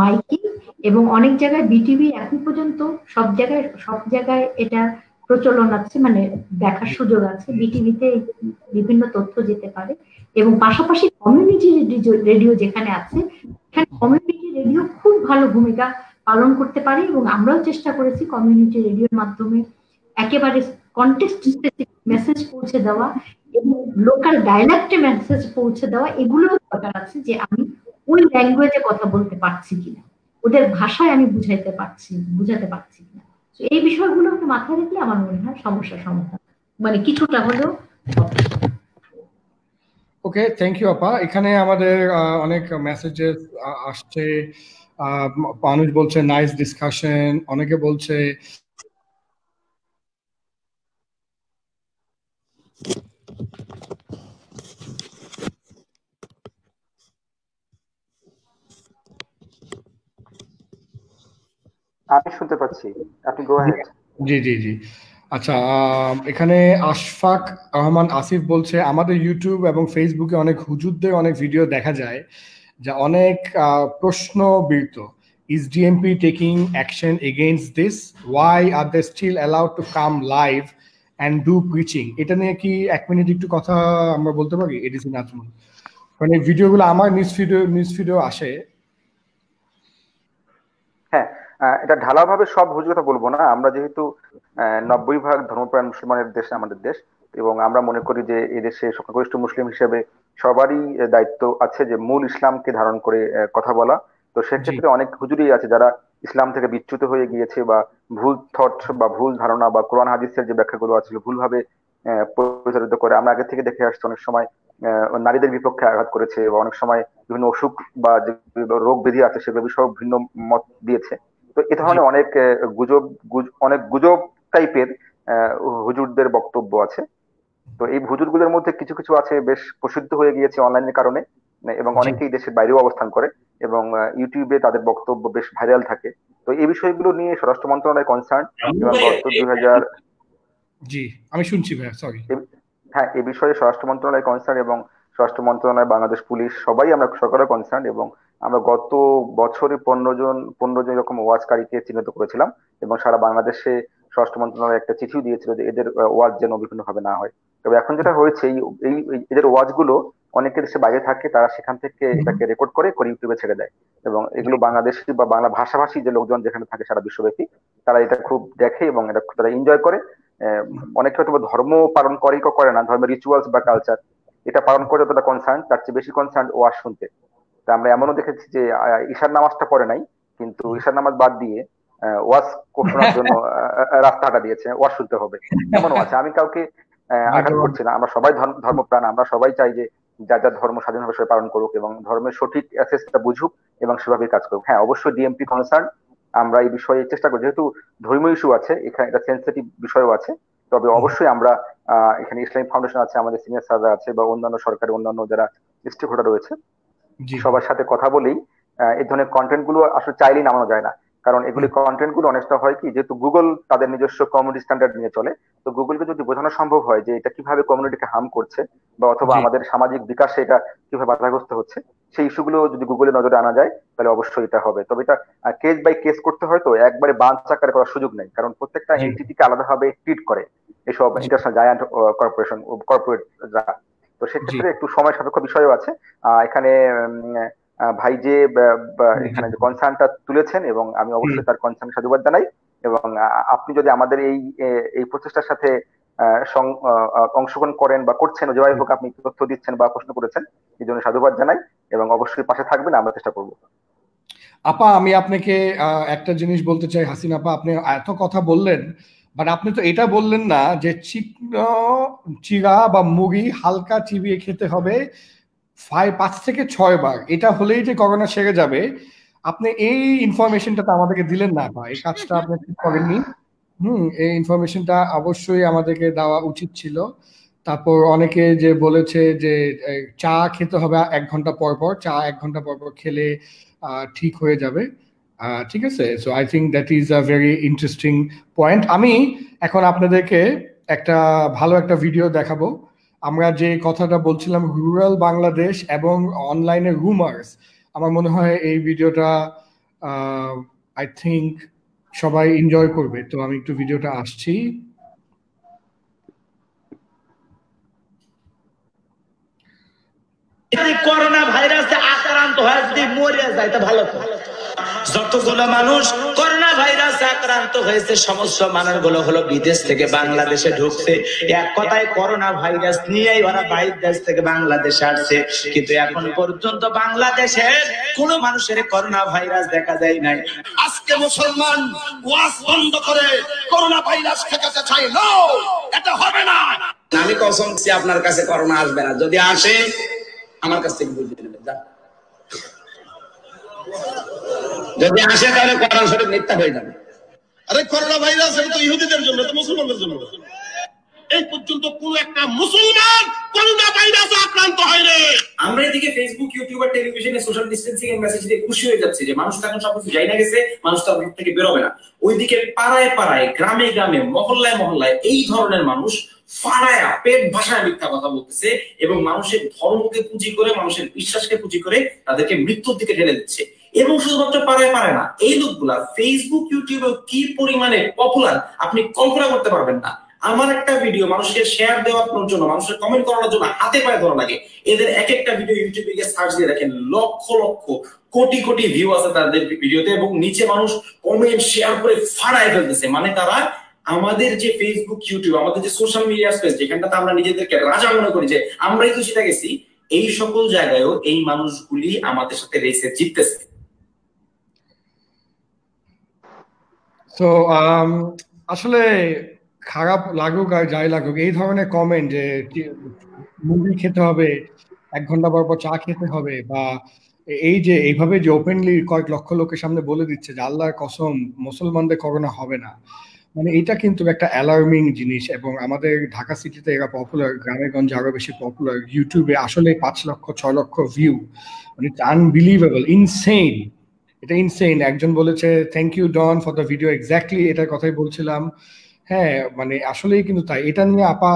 মাইকিং, এবং অনেক জায়গায় বিটিভি এখন পর্যন্ত সব জায়গায় এটা প্রচলন আছে, মানে দেখার সুযোগ আছে, বিটিভিতে বিভিন্ন তথ্য যেতে পারে। এবং পাশাপাশি কমিউনিটি রেডিও যেখানে আছে, সেখানে কমিউনিটি রেডিও খুব ভালো ভূমিকা পালন করতে পারে, এবং আমরাও চেষ্টা করেছি কমিউনিটি রেডিওর মাধ্যমে একেবারে কনটেক্সট স্পেসিফিক মেসেজ পৌঁছে দেওয়া এবং লোকাল ডায়ালেক্টে মেসেজ পৌঁছে দেওয়া। এগুলোর দরকার আছে যে আমি ওই ল্যাঙ্গুয়েজে কথা বলতে পারছি কিনা, ওদের ভাষায় আমি বুঝাতে পারছি কিনা। তো এই বিষয়গুলোকে মাথায় রাখলে আমার মনে হয় সমস্যার সমাধান মানে কিছুটা হলেও। ওকে, থ্যাংক ইউ আপা। এখানে আমাদের অনেক মেসেজেস আসছে। মানুষ বলছে নাইস ডিসকাশন, অনেকে বলছে আমি শুনতে পাচ্ছি, আপনি গো হেড। জি জি জি, আচ্ছা। এখানে আশফাক রহমান আসিফ বলছে আমাদের ইউটিউব এবং ফেসবুকে অনেক হুজুরদের অনেক ভিডিও দেখা যায় যা অনেক প্রশ্নবিদ্ধ। Is DMP taking action against this? Why are they still allowed to come live and do preaching? এটা নিয়ে কি এক মিনিট একটু কথা আমরা বলতে পারি এডিসি নাজমুল? মানে ভিডিওগুলো আমার নিউজ ভিডিও আসে। হ্যাঁ, এটা ঢালাভাবে সব হুজুর কথা বলবো না, আমরা যেহেতু 90% ধর্মপ্রাণ মুসলমানের দেশ আমাদের দেশ, এবং আমরা মনে করি যে এদেশে সংখ্যাগরিষ্ঠ মুসলিম হিসেবে সবারই দায়িত্ব আছে যে মূল ইসলামকে ধারণ করে কথা বলা। তো সেক্ষেত্রে অনেক হুজুরই আছে যারা ইসলাম থেকে বিচ্যুত হয়ে গিয়েছে বা ভুল থট বা ভুল ধারণা বা কোরআন হাদিসের যে ব্যাখ্যাগুলো আছে ভুলভাবে প্রচারিত করে। আমরা আগে থেকে দেখে আসছি অনেক সময় নারীদের বিপক্ষে আঘাত করেছে, বা অনেক সময় বিভিন্ন অসুখ বা রোগ ব্যাধি আছে সেগুলো বিষয়ে ভিন্ন মত দিয়েছে। তো এ ধরনের অনেক গুজব টাইপের হুজুরদের বক্তব্য আছে। তো এই হুজুরগুলোর মধ্যে কিছু কিছু আছে বেশ প্রসিদ্ধ হয়ে গিয়েছে অনলাইনের কারণে, এবং অনেকেই দেশের বাইরেও অবস্থান করে এবং ইউটিউবে তাদের বক্তব্য বেশ ভাইরাল থাকে। তো এই বিষয়গুলো নিয়ে স্বরাষ্ট্র মন্ত্রণালয় কনসার্ন, এবং গত 2000 এই বিষয়ে স্বরাষ্ট্র মন্ত্রণালয় কনসার্ন এবং স্বরাষ্ট্র মন্ত্রণালয়, বাংলাদেশ পুলিশ, সবাই আমরা সরকারও কনসার্ন। এবং আমরা গত বছরে 15 জন এরকম ওয়াজকারীকে চিহ্নিত করেছিলাম, এবং সারা বাংলাদেশে স্বরাষ্ট্র মন্ত্রণালয় একটা চিঠিও দিয়েছিল যে এদের ওয়াজ যেন বিভিন্নভাবে না হয়। তবে এখন যেটা হয়েছে, এই এদের ওয়াজগুলো অনেকে দেশে বাইরে থাকে, তারা সেখান থেকে এটাকে রেকর্ড করে ইউটিউবে ছেড়ে দেয়, এবং এগুলো বাংলাদেশি বা বাংলা ভাষাভাষী যে লোকজন যেখানে থাকে সারা বিশ্বব্যাপী তারা এটা খুব দেখে এবং এটা তারা এনজয় করে। অনেকে হয়তো ধর্ম পালন করে কি করে না, ধর্মের রিচুয়ালস বা কালচার এটা পালন করে যতটা কনসার্ন, তার চেয়ে বেশি কনসার্ন ওয়াজ শুনতে। তা আমরা এমনও দেখেছি যে ঈশার নামাজটা পড়ে নাই, কিন্তু ঈশার নামাজ বাদ দিয়ে ওয়াজ শোনার জন্য রাস্তাটা দিয়েছে, ওয়াজ শুনতে হবে, এমনও আছে। আমি কাউকে আঘাত করছি না, আমরা সবাই ধর্মপ্রাণ, আমরা সবাই চাই যে যার যার ধর্ম স্বাধীনভাবে সবাই পালন করুক এবং ধর্মের সঠিক অ্যাসেসটা বুঝুক এবং সেভাবে কাজ করুক। হ্যাঁ, অবশ্যই ডিএমপি কনসার্ন, আমরা এই বিষয়ে চেষ্টা করি, যেহেতু ধর্মীয় ইস্যু আছে এখানে, এটা সেন্সিটিভ বিষয়ও আছে। তবে অবশ্যই আমরা এখানে ইসলামিক ফাউন্ডেশন আছে, আমাদের সিনিয়র সারা আছে, বা অন্যান্য সরকারের অন্যান্য যারা স্টেক হোল্ডার রয়েছে সবার সাথে কথা বলেই এই ধরনের কন্টেন্ট গুলো আসলে চাইলেই নামানো যায় না। কারণ এগুলি কন্টেন্ট গুলো অনেকটা হয় কি, যেহেতু গুগল তাদের নিজস্ব কমিউনিটি স্ট্যান্ডার্ড নিয়ে চলে, তো গুগলকে যদি বোঝানো সম্ভব হয় যে এটা কিভাবে কমিউনিটিকে হার্ম করছে বা অথবা আমাদের সামাজিক বিকাশে এটা কিভাবে বাধাগ্রস্ত হচ্ছে, সেই ইস্যুগুলো যদি গুগলের নজরে আনা যায় তাহলে অবশ্যই এটা হবে। তবে এটা কেস বাই কেস করতে হয়, তো একবারে বাঞ্চ আকারে করার সুযোগ নেই, কারণ প্রত্যেকটা এন্টিটিকে আলাদাভাবে ট্রিট করে এসব ইন্টারন্যাশনাল জায়ান্ট কর্পোরেটরা। তো সেক্ষেত্রে একটু সময় সাপেক্ষ বিষয়ও আছে। এখানে ভাই যে এখানে যে কনসার্নটা তুলেছেন, এবং আমি অবশ্যই তার কনসার্ন সাধুবাদ জানাই, এবং আপনি যদি আমাদের এই প্রচেষ্টার সাথে অংশগ্রহণ করেন বা করছেন, যেভাবে হোক আপনি তথ্য দিচ্ছেন বা প্রশ্ন করেছেন, এই জন্য সাধুবাদ জানাই এবং অবশ্যই পাশে থাকবেন, আমরা চেষ্টা করবো। আপা, আমি আপনাকে একটা জিনিস বলতে চাই, হাসিনা আপা, আপনি এত কথা বললেন, বাট আপনি তো এটা বললেন না যে চিরা বা মুড়ি হালকা চিবিয়ে খেতে হবে 5-6 বার, এটা হলেই যে করোনা সেরে যাবে, আপনি এই ইনফরমেশনটা তো আমাদেরকে দিলেন না। এই কাজটা আপনি ঠিক করেননি। এই ইনফরমেশনটা অবশ্যই আমাদেরকে দেওয়া উচিত ছিল। তারপর অনেকে যে বলেছে যে চা খেতে হবে 1 ঘন্টা পর পর, চা 1 ঘন্টা পর পর খেলে ঠিক হয়ে যাবে, ঠিক আছে। So I think that is a very interesting point. আমি এখন আপনাদেরকে একটা ভালো একটা ভিডিও দেখাবো। আমরা যে কথাটা বলছিলাম রুরাল বাংলাদেশ এবং অনলাইনে রুমার্স, আমার মনে হয় এই ভিডিওটা আই থিঙ্ক সবাই এনজয় করবে। তো আমি একটু ভিডিওটা আসছি। করোনা ভাইরাসে আক্রান্ত হয়ে যদি মরে যায় তা ভালো। যতগুলো মানুষ করোনা ভাইরাসে আক্রান্ত হয়েছে সমস্ত মানুষগুলো হলো বিদেশ থেকে বাংলাদেশে ঢুকছে, এক কথায় করোনা ভাইরাস নিয়েই ওরা বাইরের দেশ থেকে বাংলাদেশে আসছে। কিন্তু এখন পর্যন্ত বাংলাদেশে কোনো মানুষের করোনা ভাইরাস দেখা যায় নাই। আজকে মুসলমান ওয়াজ বন্ধ করে করোনা ভাইরাস ঠেকাতে চায় না, এটা হবে না। আমি কসম দিচ্ছি আপনার কাছে করোনা আসবে না, যদি আসে আমার কাছ থেকে বুঝে নেবেন। যা যদি আসে তাহলে কোরআন শরীফ মিথ্যা হয়ে যাবে। আরে করোনা ভাইরাস এটা তো ইহুদিদের জন্য, এটা মুসলমানদের জন্য। এই পর্যন্ত কোন একটা মুসলমান করোনা ভাইরাসে আক্রান্ত হয়নি। আমরা এদিকে ফেসবুক, ইউটিউব আর টেলিভিশনে সোশ্যাল ডিসটেন্সিং এর মেসেজ দিয়ে খুশি হয়ে যাচ্ছে যে মানুষ তখন সব কিছু জানা না গেছে, মানুষ তো ঘর থেকে বের হবে না। ওইদিকে পাড়ায় পাড়ায়, গ্রামে গ্রামে, মহল্লায় মহল্লায় এই ধরনের মানুষ ফাড়ায়া পেট ভাষায় মিথ্যা কথা বলতেছে এবং মানুষের ধর্মকে পুঁজি করে, মানুষের বিশ্বাসকে পুঁজি করে তাদেরকে মৃত্যুর দিকে ঠেলে দিচ্ছে। এবং শুধুমাত্র পাড়ায় পারে না, এই লোকগুলা ফেসবুক, ইউটিউবে কি পরিমাণে পপুলার আপনি কল্পনা করতে পারবেন না। আমার একটা ভিডিও মানুষকে শেয়ার দেওয়ার জন্য, মানুষের কমেন্ট করানোর জন্য হাতে পায়ে ধরা লাগে। এদের এক একটা ভিডিও ইউটিউবে গিয়ে সার্চ দিয়ে দেখেন, লক্ষ লক্ষ কোটি কোটি ভিউ আছে তাদের ভিডিওতে এবং নিচে মানুষ কমেন্ট শেয়ার করে ফাড়ায় ফেলতেছে। মানে তারা আমাদের যে ফেসবুক, ইউটিউব, আমাদের যে সোশ্যাল মিডিয়া স্পেস, যেখানটাতে আমরা নিজেদেরকে রাজা মনে করি যে আমরাই তো জিতে গেছি, এই সকল জায়গায়ও এই মানুষগুলি আমাদের সাথে রেসে জিততেছে। তো আসলে খারাপ লাগুক আর যাই লাগুক, এই ধরনের কমেন্ট যে মুভি খেতে হবে 1 ঘন্টা পর পর, চা খেতে হবে, বা এই যে এইভাবে যে ওপেনলি কয়েক লক্ষ লোকের সামনে বলে দিচ্ছে যে আল্লাহর কসম মুসলমানদের করোনা হবে না, মানে এটা কিন্তু একটা অ্যালার্মিং জিনিস। এবং আমাদের ঢাকা সিটিতে এরা পপুলার, গ্রামে গঞ্জে আরো বেশি পপুলার। ইউটিউবে আসলে 5 লক্ষ 6 লক্ষ ভিউ, মানে আনবিলিভেবল, ইনসেইন, এটা ইনসেইন। একজন বলেছে thank you Don for the video, exactly এটার কথাই বলছিলাম। হ্যাঁ, মানে আসলেই কিন্তু তাই। এটা নিয়ে আপা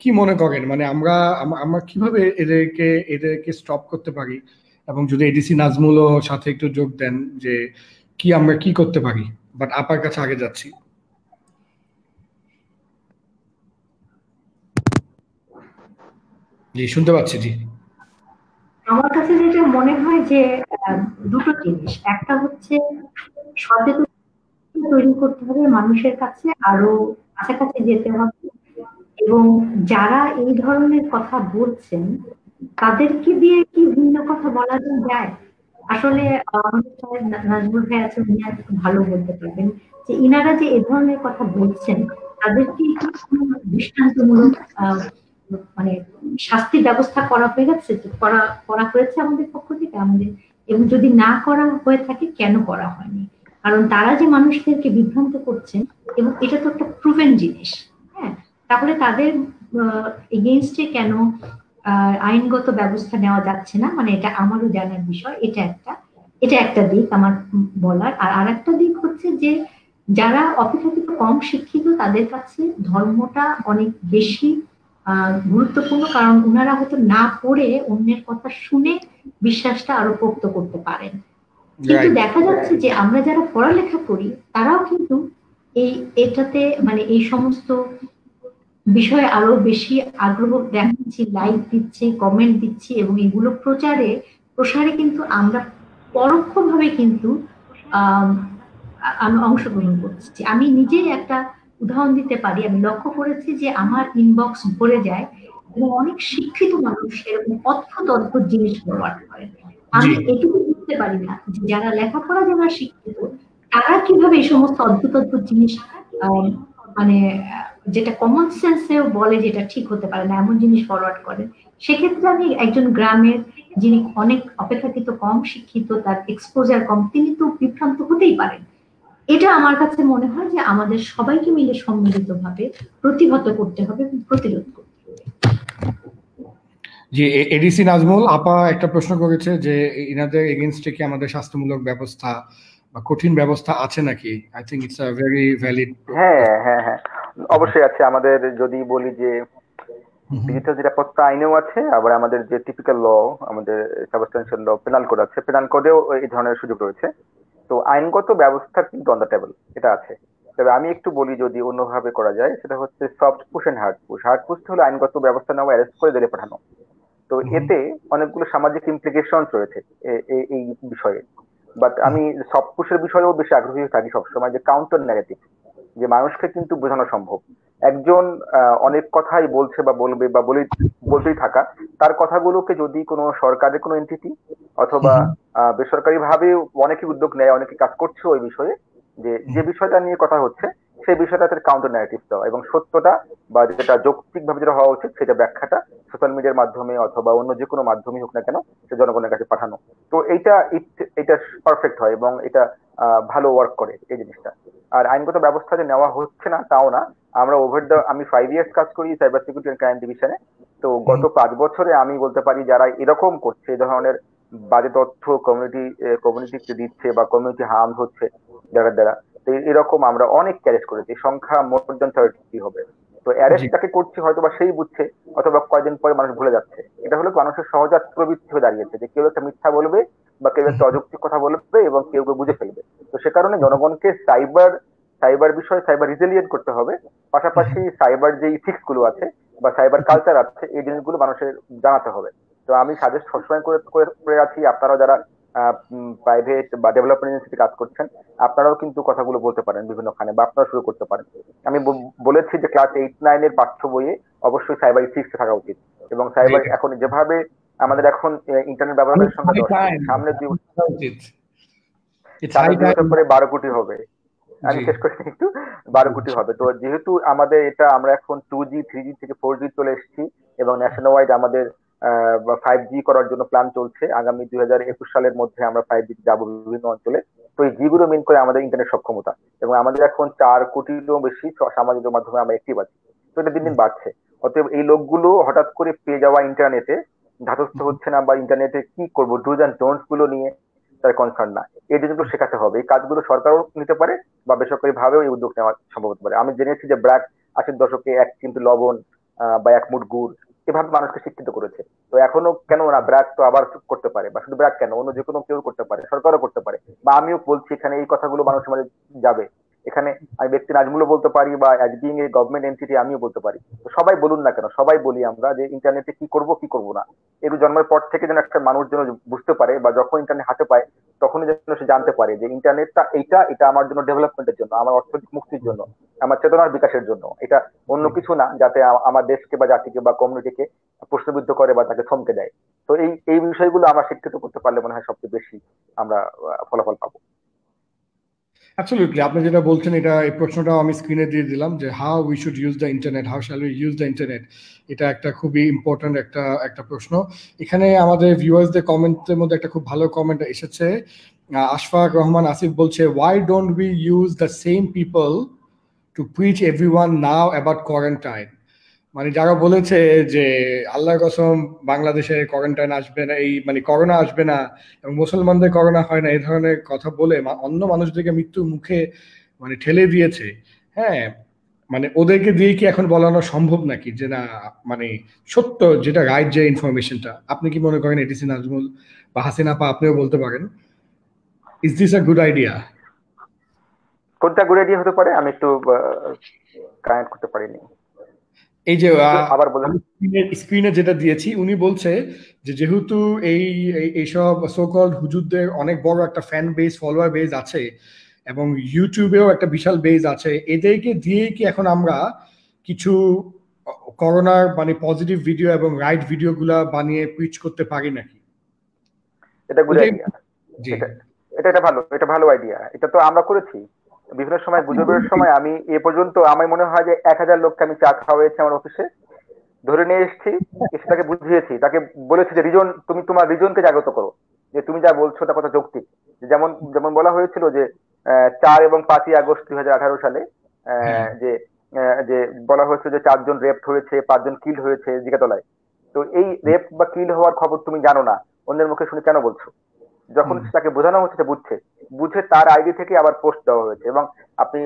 কি মনে করেন, মানে আমরা কিভাবে এদেরকে স্টপ করতে পারি, এবং যদি এডিসি নাজমুলও সাথে একটু যোগ দেন যে কি আমরা কি করতে পারি, বাট আপার কাছে আগে যাচ্ছি। জি, শুনতে পাচ্ছি। জি, আমার কাছে যেটা মনে হয় যে দুটো জিনিস, একটা হচ্ছে সচেতন তৈরি করতে হবে মানুষের কাছে, আরো কাছাকাছি যেতে হবে এবং যারা এই ধরনের কথা বলছেন তাদেরকে দিয়ে কি ভিন্ন কথা বলা যায়। আসলে নাজমুল ভাই আছে, উনি একটু ভালো বলতে পারবেন যে ইনারা যে এই ধরনের কথা বলছেন তাদেরকে দৃষ্টান্তমূলক মানে শাস্তি ব্যবস্থা করা হয়ে গেছে, করা হয়েছে আমাদের পক্ষ থেকে আমাদের, এবং যদি না করা হয়ে থাকে কেন করা হয়নি, কারণ তারা যে মানুষদেরকে বিভ্রান্ত করছেন এবং এটা তো একটা প্রুভেন জিনিস। হ্যাঁ, তাহলে তাদের এগেইনস্টে কেন আইনগত ব্যবস্থা নেওয়া যাচ্ছে না, মানে এটা আমারও জানার বিষয়। এটা একটা দিক আমার বলার। আর আরেকটা দিক হচ্ছে যে যারা অপেক্ষাকৃত কম শিক্ষিত তাদের কাছে ধর্মটা অনেক বেশি গুরুত্বপূর্ণ, কারণ ওনারা হয়তো না পড়ে অন্যের কথা শুনে বিশ্বাসটা আরো পোক্ত করতে পারেন। কিন্তু দেখা যাচ্ছে যে আমরা যারা পড়ালেখা করি তারাও কিন্তু এটাতে মানে এই সমস্ত বিষয়ে আরো বেশি আগ্রহ দেখাচ্ছি, লাইক দিচ্ছি, কমেন্ট দিচ্ছি এবং এগুলো প্রসারে কিন্তু আমরা পরোক্ষভাবে কিন্তু অংশগ্রহণ করছি। আমি নিজেই একটা উদাহরণ দিতে পারি। আমি লক্ষ্য করেছি যে আমার ইনবক্স ভরে যায় এবং অনেক শিক্ষিত মানুষ এরকম অদ্ভুত অদ্ভুত জিনিস ব্যবহার করে। আমি এটুকু বুঝতে পারি না যে যারা লেখাপড়া, যারা শিক্ষিত তারা কিভাবে এই সমস্ত অদ্ভুত অদ্ভুত জিনিস মানে যেটা কমন সেন্সেও বলে যেটা ঠিক হতে পারে না এমন জিনিস ফরওয়ার্ড করেন। সেক্ষেত্রে আমি একজন গ্রামের যিনি অনেক অপেক্ষাকৃত কম শিক্ষিত, তার এক্সপোজার কম, তিনি তো বিভ্রান্ত হতেই পারেন। এটা আমার কাছে মনে হয় যে আমাদের সবাইকে মিলে সম্মিলিতভাবে প্রতিহত করতে হবে, প্রতিরোধ করতে হবে। জি এডিসি নাজমুল আপা একটা প্রশ্ন করেছে যে ইনাদের এগেইনস্টে কি আমাদের শাস্তিমূলক ব্যবস্থা বা কঠিন ব্যবস্থা আছে নাকি I think it's a very valid হ্যাঁ হ্যাঁ হ্যাঁ অবশ্যই আছে আমাদের যদি বলি যে ডিজিটাল নিরাপত্তা আইনেও আছে আবার আমাদের যে টিপিক্যাল ল আমাদের সাবস্টেনশন ল পেনাল কোড আছে পেনাল কোডেও এই ধরনের সুযোগ রয়েছে তো আইনগত ব্যবস্থা কিন্তু অন দা টেবল এটা আছে তবে আমি একটু বলি যদি অন্যভাবে করা যায় সেটা হচ্ছে soft push and hard push hard push হলো আইনগত ব্যবস্থা নেওয়া অ্যারেস্ট করে জেলে পাঠানো তো এতে অনেকগুলো সামাজিক ইমপ্লিকেশনস রয়েছে এই বিষয়ে বাট আমি সফট পুশের বিষয়েও বেশি আগ্রহী থাকি সবসময় যে কাউন্টার ন্যারেটিভ যে মানুষকে কিন্তু বোঝানো সম্ভব একজন অনেক কথাই বলছে বা বলবে বা বলতেই থাকা তার কথাগুলোকে যদি কোনো সরকারের কোনো এন্টিটি অথবা বেসরকারি ভাবে অনেকে উদ্যোগ নেয় অনেকে কাজ করছে ওই বিষয়ে যে যে বিষয়টা নিয়ে কথা হচ্ছে সেই বিষয়টা তার কাউন্টার ন্যারেটিভ দেওয়া এবং সত্যটা বা যেটা যৌক্তিকভাবে যেটা হওয়া উচিত সেটা ব্যাখ্যাটা সোশ্যাল মিডিয়ার মাধ্যমে অথবা অন্য যে কোনো মাধ্যমে হোক না কেন সে জনগণের কাছে পাঠানো তো এটা পারফেক্ট হয় এবং এটা ভালো ওয়ার্ক করে এই জিনিসটা আর আইনগত ব্যবস্থা যে নেওয়া হচ্ছে না তাও না আমরা আমি 5 years কাজ করি সাইবার সিকিউরিটি অ্যান্ড ক্রাইম ডিভিশনে তো গত 5 বছরে আমি বলতে পারি যারা এরকম করছে এই ধরনের বাজে তথ্য কমিউনিটিকে দিচ্ছে বা কমিউনিটি হার্ম হচ্ছে যারা দ্বারা তো এরকম আমরা অনেক ক্যারেজ করেছি সংখ্যা মোর দ্যান 30 হবে তো অ্যারেস্টটাকে করছি হয়তো বা সেই বুঝছে অথবা কয়েকদিন পরে মানুষ ভুলে যাচ্ছে এটা হলো মানুষের সহজাত প্রবৃত্তি হয়ে দাঁড়িয়েছে যে কেউ একটা মিথ্যা বলবে বা কেউ একটা অযৌক্তিক কথা বলবে এবং কেউ কেউ বুঝে ফেলবে তো সে কারণে জনগণকে সাইবার বিষয়ে সাইবার রিজিলিয়েন্ট করতে হবে পাশাপাশি সাইবার যে ইথিক্স গুলো আছে বা সাইবার কালচার আছে এই জিনিসগুলো মানুষের জানাতে হবে তো আমি সাজেস্ট সবসময় করে আছি আপনারা যারা প্রাইভেট বা ডেভেলপমেন্ট এজেন্সিতে কাজ করছেন আপনারাও কিন্তু কথাগুলো বলতে পারেন বিভিন্নখানে বা আপনারা শুরু করতে পারেন আমি বলেছি যে ক্লাস 8-9 এর পাঠ্য বইয়ে অবশ্যই সাইবার ইথিক্স থাকা উচিত এবং সাইবার এখন যেভাবে আমাদের এখন ইন্টারনেট ব্যবহারের সংখ্যা সামনে 12 কোটি হবে আমি শেষ করছি একটু 12 কোটি হবে তো যেহেতু আমাদের এটা আমরা এখন 2G 3G থেকে 4G চলে এসেছি এবং ন্যাশনাল ওয়াইড আমাদের 5G করার জন্য প্ল্যান চলছে আগামী 2021 সালের মধ্যে আমরা 5G যাবো বিভিন্ন অঞ্চলে তো এই জিগুলো মেন করে আমাদের ইন্টারনেট সক্ষমতা এবং আমাদের এখন 4 কোটিরও বেশি সামাজিক মাধ্যমে আমরা অ্যাক্টিভ আছি তো এটা দিন দিন বাড়ছে অতএব এই লোকগুলো হঠাৎ করে পেয়ে যাওয়া ইন্টারনেটে ধাতস্থ হচ্ছে না বা ইন্টারনেটে কি করবো ডুজ অ্যান্ড ডোন্টস গুলো নিয়ে তার কনসার্ন না এই জিনিসগুলো শেখাতে হবে এই কাজগুলো সরকারও নিতে পারে বা বেসরকারি ভাবেও এই উদ্যোগ নেওয়া সম্ভব হতে পারে আমি জেনেছি যে ব্র্যাক 80-এর দশকে 1 চিমটি লবণ বা 1 মুঠ গুড় এভাবে মানুষকে শিক্ষিত করেছে তো এখনো কেন না ব্র্যাক তো আবার করতে পারে বা শুধু ব্র্যাক কেন অন্য যে কোনো কেউ করতে পারে সরকারও করতে পারে বা আমিও বলছি এখানে এই কথাগুলো মানুষের মাঝে যাবে এখানে আমি ব্যক্তি নাজমুলও বলতে পারি বা as being a government entity আমিও বলতে পারি তো সবাই বলুন না কেন সবাই বলি আমরা যে ইন্টারনেটে কি করবো না এগুলো জন্মের পর থেকে যেন একটা মানুষ যেন বুঝতে পারে বা যখন ইন্টারনেট হাতে পায় তখনই যেন সে জানতে পারে যে ইন্টারনেটটা এটা আমার জন্য ডেভেলপমেন্টের জন্য আমার অর্থনৈতিক মুক্তির জন্য আমার চেতনার বিকাশের জন্য এটা অন্য কিছু না যাতে আমার দেশকে বা জাতিকে বা কমিউনিটিকে প্রশ্নবিদ্ধ করে বা তাকে থমকে দেয় তো এই বিষয়গুলো আমরা শিক্ষিত করতে পারলে মনে হয় সবচেয়ে বেশি আমরা ফলাফল পাবো Absolutely. আপনি যেটা বলছেন এটা এই প্রশ্নটাও আমি স্ক্রিনে দিয়ে দিলাম যে how we should use the internet how shall we use the internet এটা একটা খুবই ইম্পর্টেন্ট একটা প্রশ্ন এখানে আমাদের ভিউয়ার্সদের কমেন্টের মধ্যে একটা খুব ভালো কমেন্ট এসেছে আশফাক রহমান আসিফ বলছে why don't we use the same people to preach everyone now about quarantine মানে যারা বলেছে যে আল্লাহর কসম বাংলাদেশে কোয়ারেন্টাইন আসবে না এই মানে করোনা আসবে না এবং মুসলমানদের করোনা হয় না এই ধরনের কথা বলে অন্য মানুষদেরকে মৃত্যুর মুখে মানে ঠেলে দিয়েছে হ্যাঁ মানে ওদেরকে দিয়ে কি এখন বলানো সম্ভব নাকি যে না মানে সত্য যেটা রাইট যে ইনফরমেশনটা আপনি কি মনে করেন এডিসি নাজমুল বা হাসিনা আপা আপনিও বলতে পারেন is this a good idea কোনটা গুড আইডিয়া হতে পারে আমি একটু কানেক্ট করতে পারিনি এই যে আবার স্ক্রিনে যেটা দিয়েছি উনি বলছে যে যেহেতু এইসব সোকল্ড হুজুরদের অনেক বড় একটা ফ্যান বেস ফলোয়ার বেস আছে এবং ইউটিউবেও একটা বিশাল বেস আছে এদেরকে দিয়ে কি এখন আমরা কিছু করোনার মানে পজিটিভ ভিডিও এবং রাইট ভিডিও গুলা বানিয়ে পিচ করতে পারি নাকি এটা গুড আইডিয়া এটা ভালো আইডিয়া এটা তো আমরা করেছি বিভিন্ন সময় গুজবের সময় আমি এ পর্যন্ত আমার মনে হয় যে 1000 লোককে আমি চা খাওয়াইছি আমার অফিসে ধরে নিয়ে এসেছি সেটাকে বুঝিয়েছি তাকে বলেছি যে রিজন তুমি তোমার রিজনকে জাগ্রত করো যে তুমি যা বলছো তা কথা যৌক্তিক যেমন বলা হয়েছিল যে 4 এবং 5ই আগস্ট 2018 সালে যে বলা হয়েছিল যে 4 জন রেপ হয়েছে 5 জন কিল হয়েছে জিগাতলায় তো এই রেপ বা কিল হওয়ার খবর তুমি জানো না, অন্যের মুখে শুনে কেন বলছো? যখন তাকে বোঝানো হচ্ছে, বুঝছে, বুঝে তার আইডি থেকে আবার পোস্ট দেওয়া হয়েছে। এবং আপনি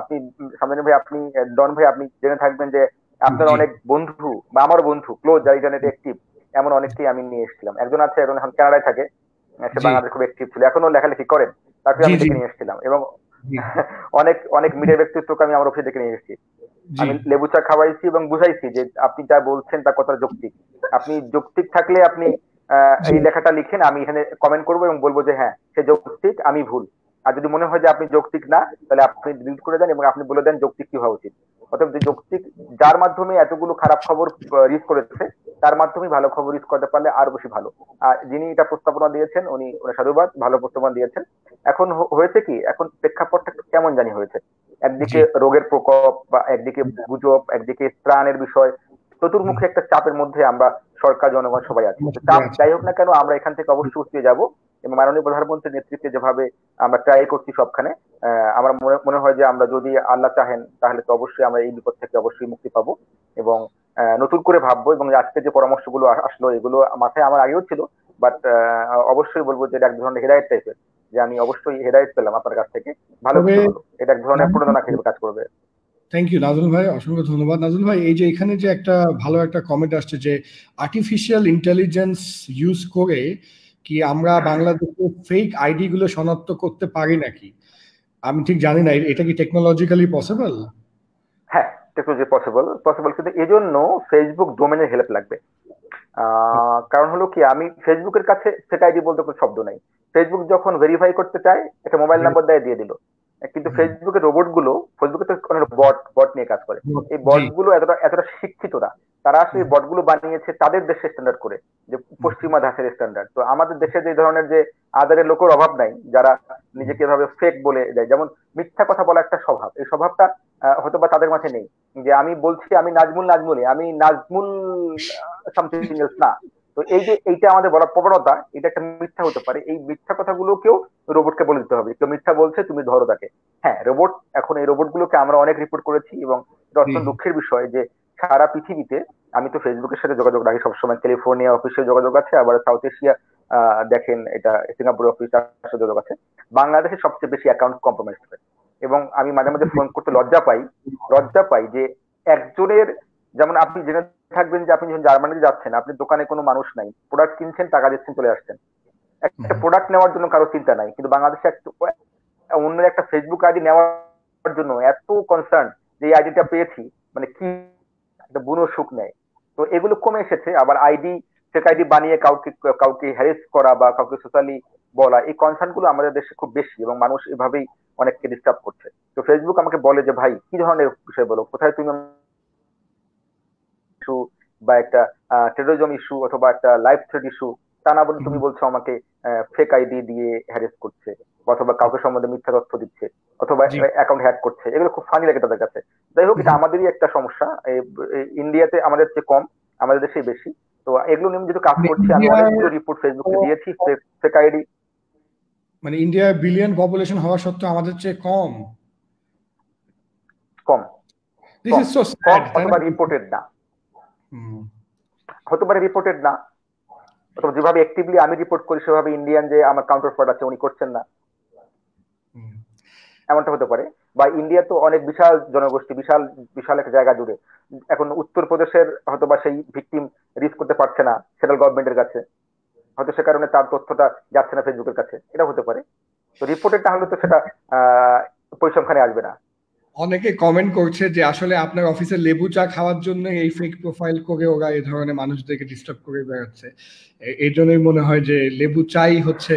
আপনি সামনে ভাই, আপনি ডন ভাই, আপনি জেনে থাকবেন যে আপনার অনেক বন্ধু বা আমার বন্ধু ক্লোজ যারা ইন্টারনেট অ্যাক্টিভ, এমন অনেককেই আমি নিয়ে এসেছিলাম। একজন আছে, একজন এখন কানাডায় থাকে, সে বাংলাদেশে খুব অ্যাক্টিভ ছিল, এখনো লেখালেখি করেন, তাকে আমি ডেকে নিয়ে এসেছিলাম। এবং অনেক অনেক মিডিয়া ব্যক্তিত্বকে আমি আমার অফিসে ডেকে নিয়ে এসেছি, আমি লেবু চা খাওয়াইছি এবং বুঝাইছি যে আপনি যা বলছেন তা কতটা যৌক্তিক। আপনি যৌক্তিক থাকলে আপনি এই লেখাটা লিখেন, আমি এখানে কমেন্ট করবো এবং বলবো যে হ্যাঁ সে যৌক্তিক, আমি ভুল। আর যদি মনে হয় যে আপনি যৌক্তিক না, তাহলে আপনি ডিলিট করে দেন এবং আপনি বলে দেন যৌক্তিক কি হওয়া উচিত। অর্থাৎ যৌক্তিক যার মাধ্যমে এতগুলো খারাপ খবর রিজ করেছে, তার মাধ্যমে ভালো খবর রিজ করতে পারলে আর বেশি ভালো। আর যিনি এটা প্রস্তাবনা দিয়েছেন উনি সাধুবাদ, ভালো প্রস্তাবনা দিয়েছেন। এখন হয়েছে কি, এখন প্রেক্ষাপটটা কেমন জানি হয়েছে, একদিকে রোগের প্রকোপ বা একদিকে গুজব, একদিকে ত্রাণের বিষয়, চতুর্মুখে একটা চাপের মধ্যে আমরা সরকার জনগণ সবাই আছি। চাপ যাই হোক না কেন আমরা এখান থেকে অবশ্যই উঠিয়ে যাবো। এবং মাননীয় প্রধানমন্ত্রীর নেতৃত্বে যেভাবে আমরা ট্রাই করছি সবখানে, আমার মনে হয় যে আমরা যদি আল্লাহ চাহেন তাহলে তো অবশ্যই আমরা এই বিপদ থেকে অবশ্যই মুক্তি পাবো এবং নতুন করে ভাববো। এবং আজকে যে পরামর্শগুলো আসলো এগুলো মাথায় আমার আগেও ছিল, বাট অবশ্যই বলবো যে এটা এক ধরনের হেদায়েত টাইপের, যে আমি অবশ্যই হেদায়েত পেলাম আপনার কাছ থেকে, ভালো এটা এক ধরনের প্রণোদনা হিসেবে কাজ করবে। থ্যাংক ইউ নাজমুল ভাই, অসংখ্য ধন্যবাদ। নাজমুল ভাই, এই যে এখানে যে একটা ভালো একটা কমেন্ট আসছে যে আর্টিফিশিয়াল ইন্টেলিজেন্স ইউজ করে কি আমরা বাংলাদেশে ফেক আইডি গুলো শনাক্ত করতে পারি নাকি? আমি ঠিক জানি না, এটা কি টেকনোলজিক্যালি পসিবল? হ্যাঁ, টেকনোলজি পসিবল, কিন্তু এর জন্য ফেসবুক ডোমেনের হেল্প লাগবে। কারণ হলো কি, আমি ফেসবুকের কাছে ফেক আইডি বলতে কোনো শব্দ নাই। ফেসবুক যখন ভেরিফাই করতে চায় একটা মোবাইল নাম্বার দিয়ে দিল, কিন্তু ফেসবুকের রোবট গুলো, ফেসবুকে তো অনেক বট নিয়ে কাজ করে, এই বট গুলো এতটা শিক্ষিত না। তারা সেই বট গুলো বানিয়েছে তাদের দেশের স্ট্যান্ডার্ড করে, যে পশ্চিমা ধাঁচের স্ট্যান্ডার্ড। তো আমাদের দেশে যে ধরনের যে আদারের লোকের অভাব নাই, যারা নিজেকে এভাবে ফেক বলে দেয়, যেমন মিথ্যা কথা বলা একটা স্বভাব, এই স্বভাবটা হয়তো বা তাদের মাঝে নেই। যে আমি বলছি আমি নাজমুল, আমি নাজমুল সামথিং সিঙ্গেলস না। তো এই যে এইটা আমাদের বলার প্রবণতা, এটা একটা মিথ্যা হতে পারে। এই মিথ্যা কথাগুলোকেও রোবটকে বলে দিতে হবে, কেউ মিথ্যা বলছে তুমি ধরো তাকে। হ্যাঁ, রোবট, এখন এই রোবটগুলোকে আমরা অনেক রিপোর্ট করেছি এবং এটা অত্যন্ত দুঃখের বিষয় যে সারা পৃথিবীতে, আমি তো ফেসবুকের সাথে যোগাযোগ রাখি সবসময়, ক্যালিফোর্নিয়া অফিসে যোগাযোগ আছে, আবার সাউথ এশিয়া দেখেন এটা সিঙ্গাপুর অফিস যোগাযোগ আছে, বাংলাদেশে সবচেয়ে বেশি অ্যাকাউন্ট কম্প্রোমাইজ হয়। এবং আমি মাঝে মাঝে ফোন করতে লজ্জা পাই যে একজনের, যেমন আপনি জেনে থাকবেন যে আপনি যখন জার্মানিতে যাচ্ছেন, আপনি দোকানে কোনো মানুষ নাই, প্রোডাক্ট কিনছেন, টাকা দিচ্ছেন, চলে আসছেন, একটা প্রোডাক্ট নেওয়ার জন্য কারো চিন্তা নাই। কিন্তু বাংলাদেশে অন্য একটা ফেসবুক আইডি নেওয়ার জন্য এত কনসার্ন যে এই আইডিটা পেয়েছি, মানে কি একটা বুনো সুখ নেয়। তো এগুলো কমে এসেছে। আবার আইডি, ফেক আইডি বানিয়ে কাউকে হ্যারেস করা বা কাউকে সোশ্যালি বলা, এই কনসার্ন গুলো আমাদের দেশে খুব বেশি এবং মানুষ এভাবেই অনেককে ডিস্টার্ব করছে। তো ফেসবুক আমাকে বলে যে ভাই কি ধরনের বিষয় বলো, কোথায় তুমি ইস্যু বা একটা টেরোরিজম ইস্যু অথবা একটা লাইফ থ্রেট ইস্যু, তা না বলে তুমি বলছো আমাকে ফেক আইডি দিয়ে হ্যারেস করছে অথবা কাউকে সম্বন্ধে মিথ্যা তথ্য দিচ্ছে অথবা অ্যাকাউন্ট হ্যাক করছে। এগুলো খুব ফানি লাগে তাদের কাছে। যাই হোক, এটা আমাদেরই একটা সমস্যা। ইন্ডিয়াতে আমাদের চেয়ে কম, আমাদের দেশে বেশি। তো এগুলো নিয়ে যেহেতু কাজ করছি, আমি অনেকগুলো রিপোর্ট ফেসবুকে দিয়েছি। ফেক আইডি মানে ইন্ডিয়া বিলিয়ন পপুলেশন হওয়া সত্ত্বেও আমাদের চেয়ে কম অথবা রিপোর্টেড না, হতে পারে রিপোর্টেড না, অথবা যেভাবে অ্যাক্টিভলি আমি রিপোর্ট করি সেভাবে ইন্ডিয়ান যে আমার কাউন্টার পার্ট আছে উনি করছেন না, এমনটা হতে পারে। বা ইন্ডিয়া তো অনেক বিশাল জনগোষ্ঠী, বিশাল বিশাল একটা জায়গা জুড়ে। এখন উত্তরপ্রদেশের হয়তো বা সেই ভিকটিম রিস্ক করতে পারছে না সেন্ট্রাল গভর্নমেন্টের কাছে, হয়তো সে কারণে তার তথ্যটা যাচ্ছে না ফেসবুকের কাছে, এটা হতে পারে। তো রিপোর্টেড না হলে তো সেটা পরিসংখ্যানে আসবে না। অনেকে কমেন্ট করছে যে আসলে আপনার অফিসে লেবু চা খাওয়ার জন্য এই ফেক প্রোফাইল করে ওরা এই ধরনের মানুষদেরকে ডিস্টার্ব করে বেড়াচ্ছে। এই জন্যই মনে হয় যে লেবু চাই হচ্ছে,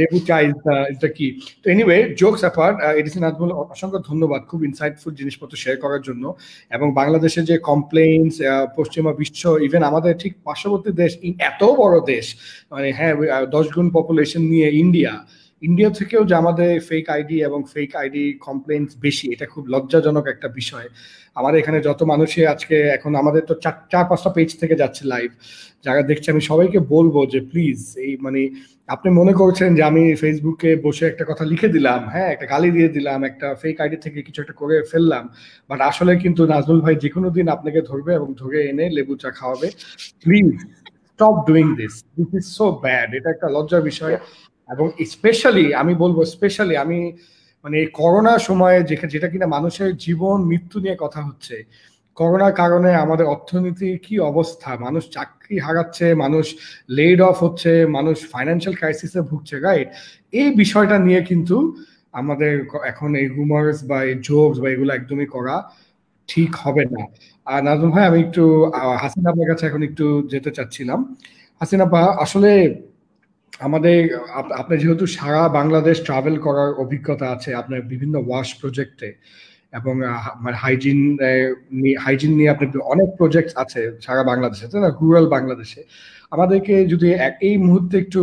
লেবু চা ইজ দ্য কি। তো anyway, jokes apart, ADC Nazmul অসংখ্য ধন্যবাদ খুব ইনসাইটফুল জিনিসপত্র শেয়ার করার জন্য। এবং বাংলাদেশের যে কমপ্লেইন্স পশ্চিমা বিশ্ব, ইভেন আমাদের ঠিক পার্শ্ববর্তী দেশ, এত বড় দেশ, মানে হ্যাঁ 10 গুণ পপুলেশন নিয়ে ইন্ডিয়া, ইন্ডিয়া থেকেও যে আমাদের ফেক আইডি এবং ফেক আইডি কমপ্লেন্ট বেশি, এটা খুব লজ্জাজনক একটা বিষয়। আমার এখানে যত মানুষই আজকে এখন আমাদের তো 4-5টা পেজ থেকে যাচ্ছে লাইভ, যারা দেখছে আমি সবাইকে বলবো যে প্লিজ এই মানে আপনি মনে করছেন যে আমি ফেসবুকে বসে একটা কথা লিখে দিলাম, হ্যাঁ একটা গালি দিয়ে দিলাম, একটা ফেক আইডি থেকে কিছু একটা করে ফেললাম, বাট আসলে কিন্তু নাজমুল ভাই যে কোনো দিন আপনাকে ধরবে এবং ধরে এনে লেবু চা খাওয়াবে। Please stop doing this, this is so bad. এটা একটা লজ্জার বিষয়। এবং স্পেশালি আমি বলবো, স্পেশালি আমি মানে করোনা সময়ে যেটা কিনা মানুষের জীবন মৃত্যু নিয়ে কথা হচ্ছে, করোনার কারণে আমাদের অর্থনীতির কি অবস্থা, মানুষ চাকরি হারাচ্ছে, মানুষ লেড অফ হচ্ছে, মানুষ ফাইন্যান্সিয়াল ক্রাইসিসে ভুগছে, রাইট? এই বিষয়টা নিয়ে কিন্তু আমাদের এখন এই রুমার্স বা এই জোকস বা এগুলো একদমই করা ঠিক হবে না। আর নাজমুল ভাই, আমি একটু হাসিনা আপার কাছে এখন একটু যেতে চাচ্ছিলাম। হাসিনা আপা, আসলে আমাদের আপনার যেহেতু সারা বাংলাদেশ ট্রাভেল করার অভিজ্ঞতা আছে আপনার বিভিন্ন ওয়াশ প্রজেক্টে, এবং হাইজিন নিয়ে আপনার অনেক প্রজেক্ট আছে সারা বাংলাদেশে, তাই না? রুরাল বাংলাদেশে আমাদেরকে যদি এই মুহূর্তে একটু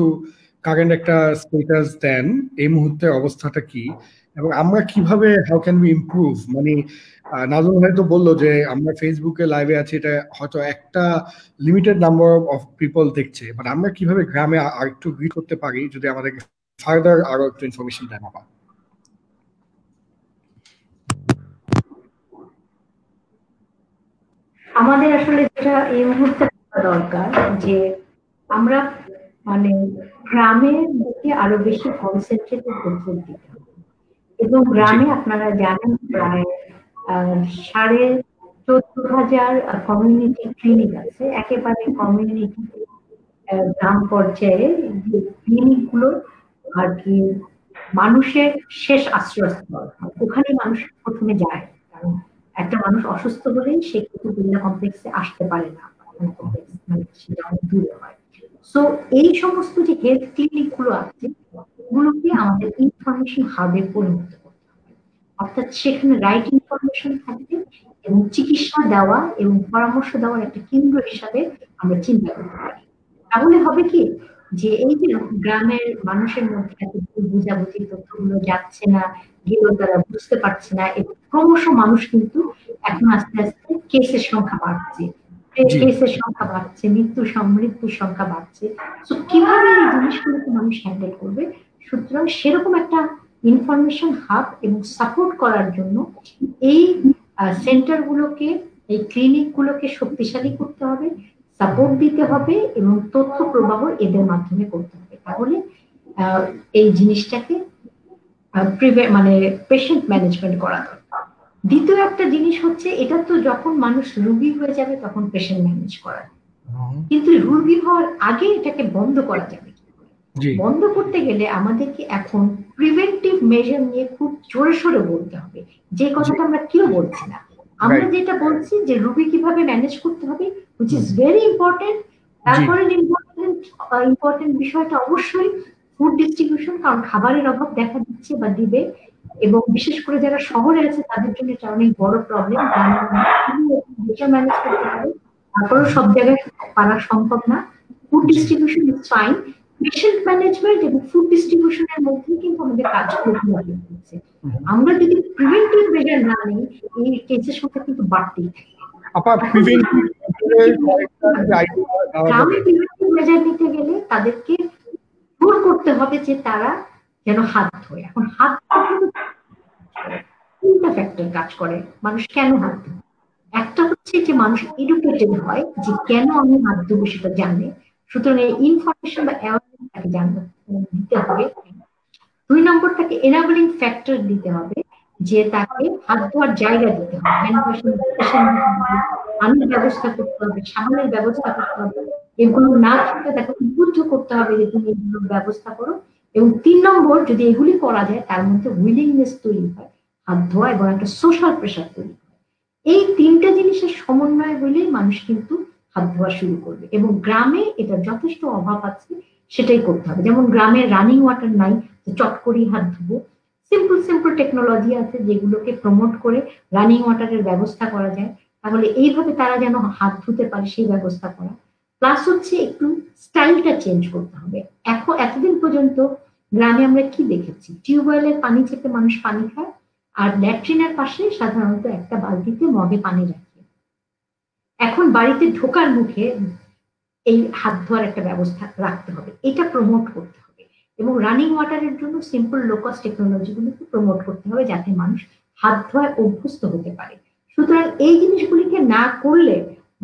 কারেন্ট একটা স্টেটাস দেন, এই মুহূর্তে অবস্থাটা কি এবং আমরা কিভাবে, হাউ ক্যান উই ইমপ্রুভ? মানে নাজমুল হয়তো বললো যে আমরা ফেসবুকে লাইভে আছি, এটা হয়তো একটা লিমিটেড নাম্বার অফ পিপল দেখছে, বাট আমরা কিভাবে গ্রামে আর একটু রিচ করতে পারি, যদি আমাদের ফার্দার আরো একটু ইনফরমেশন দেন আপা। আমাদের আসলে যেটা এই মুহূর্তে দরকার, যে আমরা মানে গ্রামের দিকে আরো বেশি কনসেন্ট্রেট করতে দিতে হবে। এবং গ্রামে আপনারা জানেন প্রায় 14,500 কমিউনিটি ক্লিনিক আছে, একেবারে কমিউনিটি গ্রাম পর্যায়ে যে ক্লিনিক গুলো আর কি মানুষের শেষ আশ্রয়স্থল, ওখানে মানুষ প্রথমে যায়, কারণ একটা মানুষ অসুস্থ হলেই সে কিন্তু বিনা কমপ্লেক্সে আসতে পারে না, সেটা অনেক দূরে হয়। সো এই সমস্ত যে হেলথ ক্লিনিক গুলো আছে, ওগুলোকে আমাদের ইনফরমেশন হাবে পরিণত করতে হবে। অর্থাৎ সেখানে রাইট ইনফরমেশন থাকবে এবং চিকিৎসা দেওয়া এবং পরামর্শ দেওয়ার একটা কেন্দ্র হিসাবে আমরা চিন্তা করতে পারি। তাহলে হবে কি, যে এই যে গ্রামের মানুষের মধ্যে এত বুঝাবুঝি, তথ্যগুলো যাচ্ছে না, গেলেও তারা বুঝতে পারছে না, এবং ক্রমশ মানুষ কিন্তু এখন আস্তে আস্তে কেসের সংখ্যা বাড়ছে, কেসের সংখ্যা বাড়ছে, মৃত্যুর সংখ্যা বাড়ছে। তো কিভাবে এই জিনিসগুলোকে মানুষ হ্যান্ডেল করবে? সুতরাং সেরকম একটা ইনফরমেশন হাব এবং সাপোর্ট করার জন্য এই সেন্টারগুলোকে, এই ক্লিনিকগুলোকে শক্তিশালী করতে হবে, সাপোর্ট দিতে হবে এবং তথ্য প্রবাহ এদের মাধ্যমে করতে হবে। তাহলে এই জিনিসটাকে মানে পেশেন্ট ম্যানেজমেন্ট করা দরকার। দ্বিতীয় একটা জিনিস হচ্ছে, এটা তো যখন মানুষ রোগী হয়ে যাবে তখন পেশেন্ট ম্যানেজ করা, কিন্তু রোগী হওয়ার আগে এটাকে বন্ধ করা যাবে। বন্ধ করতে গেলে আমাদেরকে এখন প্রিভেন্টিভ মেজার নিয়ে খুব জোরে সোরে বলতে হবে, যে কথাটা আমরা কেউ বলছি না। আমরা যেটা বলছি যে রোগী কিভাবে ম্যানেজ করতে হবে, which is very important. তারপরে ইম্পর্টেন্ট বিষয়টা অবশ্যই ফুড ডিস্ট্রিবিউশন, কারণ খাবারের অভাব দেখা দিচ্ছে বা দিবে, এবং বিশেষ করে যারা শহরে আছে তাদের জন্য এটা অনেক বড় প্রবলেম। ম্যানেজ করতে হবে, তারপরেও সব জায়গায় পারা সম্ভব না। Food distribution is fine, patient management এবং ফুড ডিস্ট্রিবিউশনের মধ্যে কিন্তু আমাদের কাজ করতে হবে। আমরা যদি প্রিভেন্টিভ মেজার না নিই, এই কেসের সংখ্যা কিন্তু বাড়তেই থাকে। নিতে গেলে তাদেরকে দূর করতে হবে যে তারা যেন হাত ধোয়। এখন হাত তিনটা ফ্যাক্টর কাজ করে, মানুষ কেন হাত ধোয়। একটা হচ্ছে যে মানুষ এডুকেটেড হয়, যে কেন আমি হাত ধোবো সেটা জানে, সুতরাং এই ইনফরমেশন বা অ্যাওয়ারনেস তাকে জানতে দিতে হবে। 2 নম্বর, তাকে এনাবলিং ফ্যাক্টর দিতে হবে, যে তাকে হাত ধোয়ার জায়গা দিতে হবে, পানির ব্যবস্থা করতে হবে, সাবানের ব্যবস্থা করতে হবে, এগুলো না থাকলে তাকে উদ্বুদ্ধ করতে হবে যে তুমি এগুলোর ব্যবস্থা করো। এবং 3 নম্বর, যদি এগুলি করা যায় তার মধ্যে উইলিংনেস তৈরি হয় হাত ধোয়া, এবং একটা সোশ্যাল প্রেশার তৈরি হয়। এই 3টা জিনিসের সমন্বয় হলেই মানুষ কিন্তু হাত ধোয়া শুরু করবে। এবং গ্রামে এটা যথেষ্ট অভাব আছে, সেটাই করতে হবে। যেমন গ্রামে রানিং ওয়াটার নাই, চট করেই হাত ধোবো। সিম্পল সিম্পল টেকনোলজি আছে যেগুলোকে প্রমোট করে রানিং ওয়াটারের ব্যবস্থা করা যায়, তাহলে এইভাবে তারা যেন হাত ধুতে পারে সেই ব্যবস্থা করা। প্লাস হচ্ছে একটু স্টাইলটা চেঞ্জ করতে হবে। এখন এতদিন পর্যন্ত গ্রামে আমরা কি দেখেছি, টিউবওয়েলের পানি চেপে মানুষ পানি খায়, আর ল্যাট্রিনের পাশে সাধারণত একটা বালতিতে মগে পানি রাখে। এখন বাড়িতে ঢোকার মুখে এই হাত ধোয়ার একটা ব্যবস্থা রাখতে হবে, এটা প্রমোট করতে হবে, এবং রানিং ওয়াটারের জন্য সিম্পল লো কস্ট টেকনোলজিগুলোকে প্রমোট করতে হবে যাতে মানুষ হাত ধোয়ায় অভ্যস্ত হতে পারে। সুতরাং এই জিনিসগুলিকে না করলে,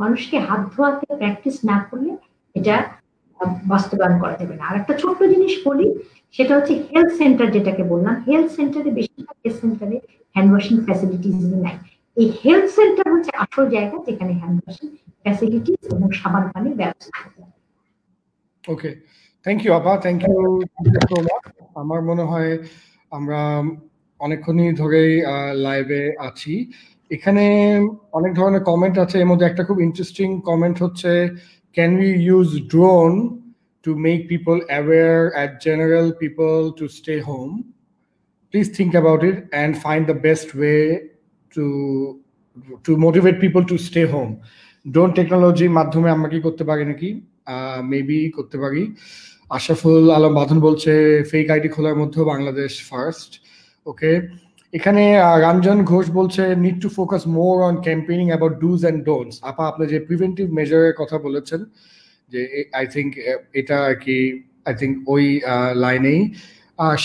মানুষকে হাত ধোয়াতে প্র্যাকটিস না করলে এটা বাস্তবায়ন করা যাবে না। আর একটা ছোট্ট জিনিস বলি, সেটা হচ্ছে হেলথ সেন্টার, যেটাকে বললাম হেলথ সেন্টারে বেশিরভাগ হেলথ সেন্টারে হ্যান্ড ওয়াশিং ফ্যাসিলিটিস নাই। এই হেলথ সেন্টার হচ্ছে আসল জায়গা যেখানে হ্যান্ড ওয়াশিং ফ্যাসিলিটিস এবং সাবান পানির ব্যবস্থা। ওকে, থ্যাংক ইউ আপা, থ্যাংক ইউ সো মাচ। আমার মনে হয় আমরা অনেকক্ষণই ধরেই লাইভে আছি, এখানে অনেক ধরনের কমেন্ট আছে, এর মধ্যে একটা খুব ইন্টারেস্টিং কমেন্ট হচ্ছে can we use drone to make people aware at general people to stay home? Please think about it and find the best way to motivate people to stay home. Drone technology মাধ্যমে আমরা কি করতে পারি নাকি? Maybe করতে পারি। আশরাফুল আলম বাঁধন বলছে ফেক আইডি খোলার মধ্যে বাংলাদেশ ফার্স্ট। ওকে, এখানে রঞ্জন ঘোষ বলছে need to focus more on campaigning about do's and don'ts. আপা আপনি যে প্রিভেন্টিভ মেজারের কথা বলেছেন, যে আই থিঙ্ক এটা আর কি, আই থিঙ্ক ওই লাইনেই।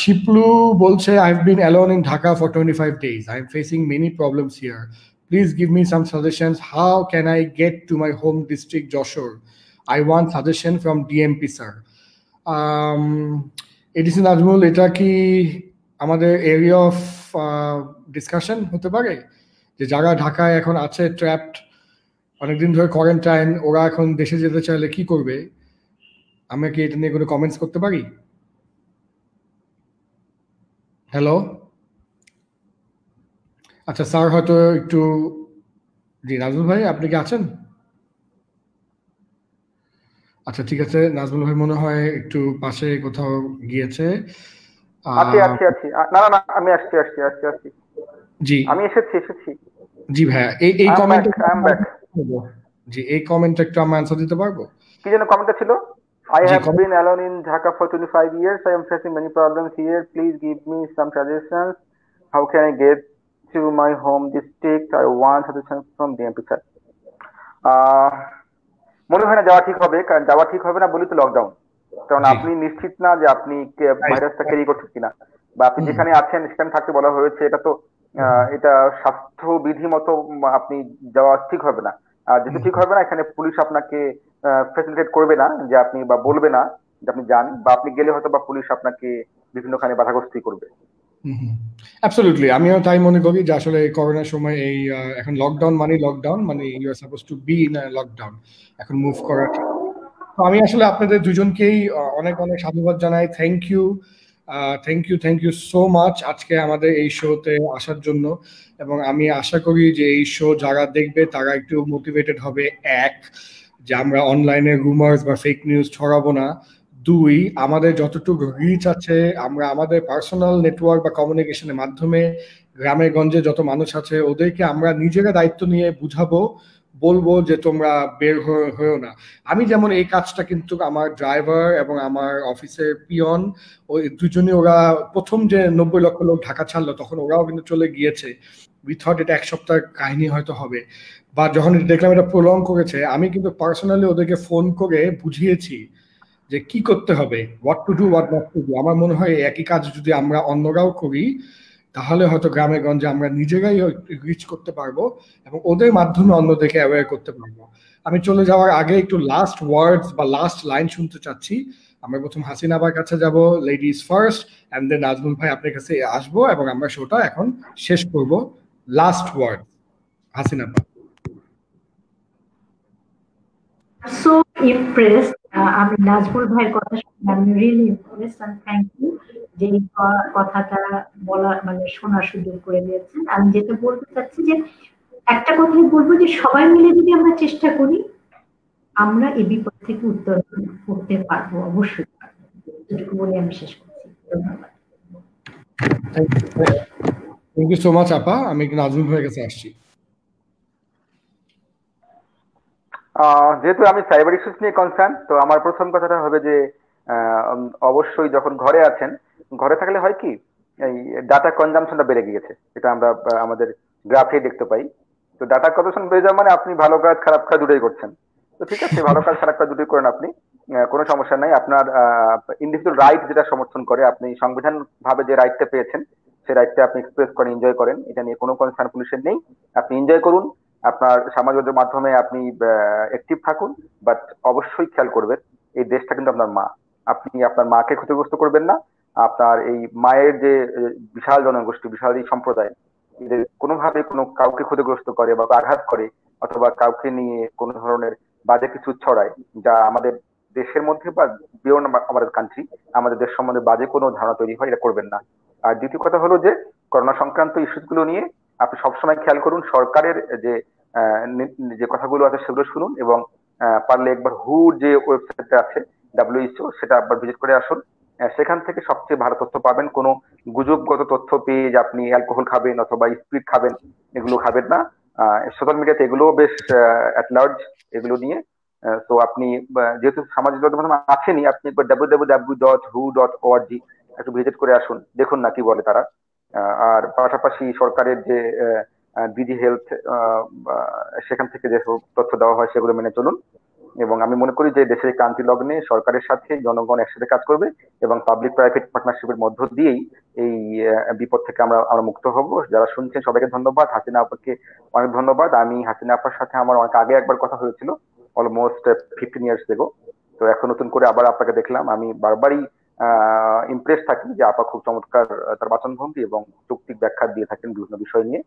শিপলু বলছে I have been alone in Dhaka for 25 days, I am facing many problems here, please give me some suggestions, how can I get to my home district Jessore, I want suggestion from DMP sir. ADC Nazmul, এটা কি আমাদের area of discussion হতে পারে, যে যারা ঢাকায় এখন আছে ট্র্যাপড, অনেকদিন ধরে কোয়ারেন্টাইন, ওরা এখন দেশে যেতে চাইলে কি করবে? আমরা কি এটা নিয়ে কোনো কমেন্টস করতে পারি? হ্যালো, আচ্ছা স্যার হয়তো একটু, জি নাজমুল ভাই আপনি কি আছেন? আচ্ছা ঠিক আছে, নাজমুল ভাই মনে হয় একটু পাশে কোথাও গিয়েছে। মনে হয় না যাওয়া ঠিক হবে, কারণ যাওয়া ঠিক হবে না বলি তো লকডাউন, কারণ আপনি নিশ্চিত না যে আপনি ভাইরাসটা ক্যারি করছেন কিনা, বা আপনি যেখানে আছেন সেখানে থাকতে বলা হয়েছে, এটা তো এটা স্বাস্থ্যবিধি মতো আপনি যাওয়া ঠিক হবে না। আর যেহেতু ঠিক হবে না, এখানে পুলিশ আপনাকে ফ্যাসিলিটেট করবে না যে আপনি, বা বলবে না যে আপনি যান, বা আপনি গেলে হয়তো বা পুলিশ আপনাকে বিভিন্নখানে বাধাগ্রস্ত করবে। অ্যাবসলিউটলি, আমিও তাই মনে করি যে আসলে করোনার সময় এই এখন লকডাউন মানে লকডাউন, মানে you are suppose to be in lockdown, এখন মুভ করা। আমি আসলে আপনাদের দুজনকেই অনেক অনেক সাধুবাদ জানাই, thank you, thank you, thank you so much আজকে আমাদের এই শোতে আসার জন্য। এবং আমি আশা করি যে এই শো যারা দেখবে তারা একটু মোটিভেটেড হবে, এক যে আমরা অনলাইনে রুমার্স বা ফেক নিউজ ছড়াবো না, দুই আমাদের যতটুকু রিচ আছে আমরা আমাদের পার্সোনাল নেটওয়ার্ক বা কমিউনিকেশনের মাধ্যমে গ্রামে গঞ্জে যত মানুষ আছে ওদেরকে আমরা নিজেরা দায়িত্ব নিয়ে বুঝাবো, বলবো যে তোমরা বের হয়েও না। আমি যেমন এই কাজটা কিন্তু আমার ড্রাইভার এবং আমার অফিসের পিয়ন, ওই দুজনে ওরা প্রথম যে 90 লক্ষ লোক ঢাকা ছাড়লো তখন ওরাও কিন্তু চলে গিয়েছে, উই থট এটা এক সপ্তাহ কাহিনী হয়তো হবে, বা যখন দেখলাম এটা প্রলং করেছে, আমি কিন্তু পার্সোনালি ওদেরকে ফোন করে বুঝিয়েছি যে কি করতে হবে, what to do, what not to do. আমার মনে হয় একই কাজ যদি আমরা অন্যরাও করি তাহলে হয়তো গ্রামে গঞ্জে আমরা নিজেরাই রিচ করতে পারবো এবং ওদের মাধ্যমে অন্যদেরকে অ্যাওয়ার করতে পারবো। আমি চলে যাওয়ার আগে একটু লাস্ট ওয়ার্ডস বা লাস্ট লাইন শুনতে চাচ্ছি। আমরা প্রথম হাসিনাবার কাছে যাব, ladies first, and then Nazmul ভাই আপনার কাছে আসবো এবং আমরা শোটা এখন শেষ করব। লাস্ট ওয়ার্ড হাসিনাবা। So impressed, আমি নাজমুল ভাইয়ের কথা শুনে আমি really impressed, and thank you যে কথাটা বলা মানে শোনার সুযোগ করে দিয়েছেন। আমি যেটা বলতে চাচ্ছি যে একটা কথাই বলবো যে সবাই মিলে যদি আমরা চেষ্টা করি আমরা এই বিপদ থেকে উত্তরণ করতে পারবো, অবশ্যই পারবো, এটুকু বলে আমি শেষ করছি। ধন্যবাদ, থ্যাংক ইউ সো মাচ আপা। আমি নাজমুল ভাইয়ের কাছে আসছি। যেহেতু আমি সাইবার ইস্যুস নিয়ে কনসার্ন, তো আমার প্রথম কথাটা হবে যে অবশ্যই যখন ঘরে আছেন ঘরে থাকলে হয় কি এই ডাটা কনজাম্পশনটা বেড়ে গিয়েছে, এটা আমরা আমাদের গ্রাফে দেখতে পাই। তো ডাটা কনজাম্পশন বেড়ে যাওয়া মানে আপনি ভালো কাজ খারাপ কাজ দুটোই করছেন। তো ঠিক আছে, ভালো কাজ খারাপ কাজ দুটোই করেন, আপনি কোনো সমস্যা নাই। আপনার ইন্ডিভিজুয়াল রাইট যেটা সমর্থন করে, আপনি সংবিধান ভাবে যে রাইটটা পেয়েছেন সেই রাইটটা আপনি এক্সপ্রেস করেন, এনজয় করেন, এটা নিয়ে কোনো কনসার্ন পুলিশের নেই। আপনি এনজয় করুন, আপনার সামাজিক মাধ্যমে আপনি অ্যাক্টিভ থাকুন, বাট অবশ্যই খেয়াল করবেন এই দেশটা কিন্তু আপনার মা, আপনি আপনার মাকে ক্ষতিগ্রস্ত করবেন না। আপনার এই মায়ের যে বিশাল জনগোষ্ঠী, বিশাল এই সম্প্রদায়, এদের কোনোভাবে কোনো কাউকে ক্ষতিগ্রস্ত করে বা আঘাত করে অথবা কাউকে নিয়ে কোনো ধরনের বাজে কিছু ছড়ায়, যা আমাদের দেশের মধ্যে বা বিয়ন্ড আমাদের কান্ট্রি, আমাদের দেশ সম্বন্ধে বাজে কোনো ধারণা তৈরি হয়, এটা করবেন না। আর দ্বিতীয় কথা হলো যে করোনা সংক্রান্ত ইস্যুগুলো নিয়ে আপনি সবসময় খেয়াল করুন, সরকারের যে কথাগুলো আছে সেগুলো শুনুন, এবং পারলে একবার হু যে ওয়েবসাইটটা আছে WHO, সেটা একবার ভিজিট করে আসুন। সেখান থেকে সবচেয়ে ভালো তথ্য পাবেন। কোনো গুজবগত তথ্য পেয়ে যে আপনি অ্যালকোহল খাবেন অথবা স্পিরিট খাবেন, এগুলো খাবেন না। সোশ্যাল মিডিয়াতে এগুলো বেশ অ্যাট লার্জ এগুলো নিয়ে। তো আপনি যেহেতু সামাজিক যোগাযোগ মাধ্যম আছেনই, আপনি একবার www.who.org একটু ভিজিট করে আসুন, দেখুন না কি বলে তারা। আর পাশাপাশি সরকারের যে ডিজি হেলথ, সেখান থেকে যে তথ্য দেওয়া হয় সেগুলো মেনে চলুন। এবং আমি মনে করি যে দেশের ক্রান্তি লগ্নে সরকারের সাথে জনগণ একসাথে কাজ করবে এবং পাবলিক প্রাইভেট পার্টনারশিপের মধ্য দিয়েই এই বিপদ থেকে আমরা মুক্ত হব। যারা শুনছেন সবাইকে ধন্যবাদ, হাসিনা আপাকে অনেক ধন্যবাদ। আমি হাসিনা আপার সাথে আমার অনেক আগে একবার কথা হয়েছিল, অলমোস্ট 15 years ago। তো এখন নতুন করে আবার আপনাকে দেখলাম, আমি বারবারই ইমপ্রেস থাকি যে আপা খুব চমৎকার তার বাচনভঙ্গি এবং যৌক্তিক ব্যাখ্যা দিয়ে থাকেন বিভিন্ন বিষয় নিয়ে।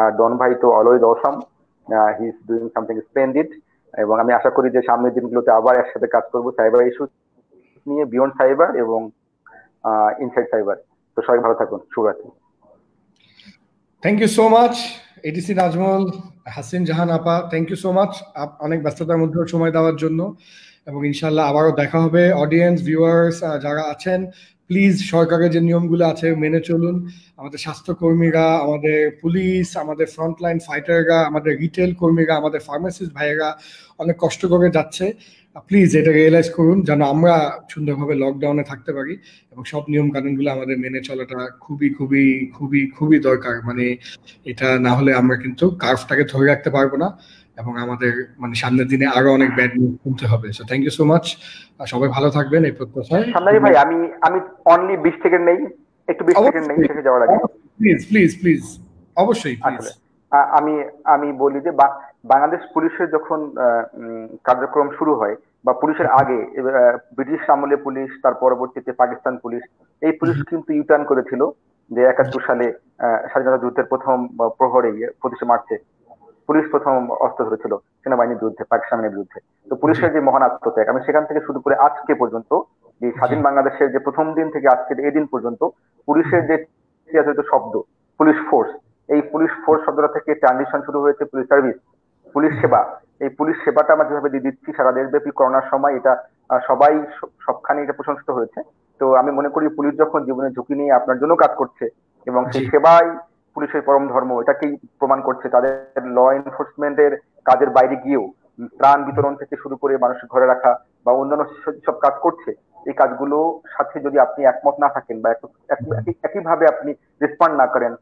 আর ডন ভাই তো always awesome, he is doing something splendid. এবং আমি আশা করি যে সামনের দিনগুলোতে আবার একসাথে কাজ করবো সাইবার ইস্যু নিয়ে, বিয়ন্ড সাইবার এবং ইনসাইড সাইবার। তো সবাই ভালো থাকুন, শুভরাত্রি। Thank you so much ADC Nazmul, Hasin Jahan আপা, থ্যাংক ইউ সো মাচ অনেক ব্যস্ততার মধ্যে সময় দেওয়ার জন্য। এবং ইনশাল্লাহ আবারও দেখা হবে। অডিয়েন্স, ভিউয়ার্স যারা আছেন, প্লিজ সরকারের যে নিয়মগুলো আছে মেনে চলুন। আমাদের স্বাস্থ্যকর্মীরা, আমাদের পুলিশ, আমাদের ফ্রন্টলাইন ফাইটাররা, আমাদের রিটেল কর্মীরা, আমাদের ফার্মাসিস্ট ভাইয়েরা অনেক কষ্ট করে যাচ্ছে। প্লিজ এটা রিয়েলাইজ করুন যেন আমরা সুন্দরভাবে লকডাউনে থাকতে পারি, এবং সব নিয়ম কানুনগুলো আমাদের মেনে চলাটা খুবই খুবই খুবই খুবই দরকার। মানে এটা না হলে আমরা কিন্তু কার্ভটাকে ধরে রাখতে পারবো না, এবং আমাদের মানে সামনের দিনে আরো অনেক ব্যাড নিউজ শুনতে হবে। So thank you so much, সবাই ভালো থাকবেন এই প্রত্যাশায়। সামনে ভাই আমি অনলি 20 সেকেন্ড নেই, একটু 20 সেকেন্ড নেই থেকে যাওয়ার আগে প্লিজ অবশ্যই আমি বলি যে বাংলাদেশ পুলিশের যখন কার্যক্রম শুরু হয় বা পুলিশের আগে ব্রিটিশ আমলে পুলিশ, তার পরবর্তীতে পাকিস্তান পুলিশ, এই পুলিশ কিন্তু ইউটার্ন করেছিল যে ৭১ সালে স্বাধীনতা যুদ্ধের প্রথম প্রহরে 25 মার্চে পুলিশ প্রথম অস্ত্র ধরেছিল সেনাবাহিনীর বিরুদ্ধে, পাকিস্তানের বিরুদ্ধে। তো পুলিশের যে মহান আত্মত্যাগ, আমি সেখান থেকে শুরু করে আজকে পর্যন্ত, যে স্বাধীন বাংলাদেশের যে প্রথম দিন থেকে আজকে এই দিন পর্যন্ত পুলিশের যে শব্দ পুলিশ ফোর্স, এই পুলিশ ফোর্স শব্দটা থেকে ট্রানজিশন শুরু হয়েছে পুলিশ সার্ভিস, পুলিশ সেবা। এই পুলিশ সেবাটা আমরা যেভাবে দিয়ে দিচ্ছি সারা দেশব্যাপী করোনার সময়, এটা সবাই সবখানে এটা প্রশংসিত হয়েছে। তো আমি মনে করি পুলিশ যখন জীবনের ঝুঁকি নিয়ে আপনার জন্য কাজ করছে, এবং সেই সেবাই পুলিশের পরম ধর্ম, এটাকেই প্রমাণ করছে। তাদের ল এনফোর্সমেন্টের কাজের বাইরে গিয়েও ত্রাণ বিতরণ থেকে শুরু করে মানুষের ঘরে রাখা বা অন্যান্য সব কাজ করছে, এই কাজগুলো সাথে যদি আপনি একমত না থাকেন বা একইভাবে আপনি রেসপন্ড না করেন,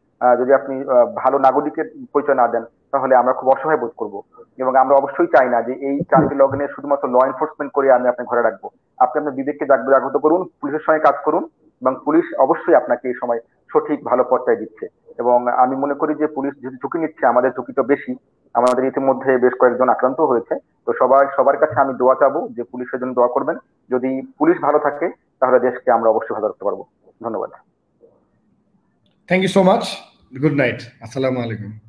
যদি আপনি ভালো নাগরিকের পরিচয় না দেন, তাহলে আমরা খুব অসহায় বোধ করবো। এবং আমরা অবশ্যই চাই না যে এই ক্রান্তি লগ্নে শুধুমাত্র ল এনফোর্সমেন্ট করে আমি আপনার ঘরে রাখবো। আপনি আপনার বিবেককে জাগ্রত করুন, পুলিশের সঙ্গে কাজ করুন, এবং পুলিশ অবশ্যই আপনাকে এই সময় সঠিক ভালো পর্যায়ে দিচ্ছে। এবং আমি মনে করি যে পুলিশ যেহেতু ঝুঁকি নিচ্ছে, আমাদের ঝুঁকি তো বেশি, আমাদের ইতিমধ্যে বেশ কয়েকজন আক্রান্ত হয়েছে। তো সবার কাছে আমি দোয়া চাবো যে পুলিশের জন্য দোয়া করবেন। যদি পুলিশ ভালো থাকে তাহলে দেশকে আমরা অবশ্যই ভালো রাখতে পারবো। ধন্যবাদ, thank you so much, good night, আসসালামু আলাইকুম।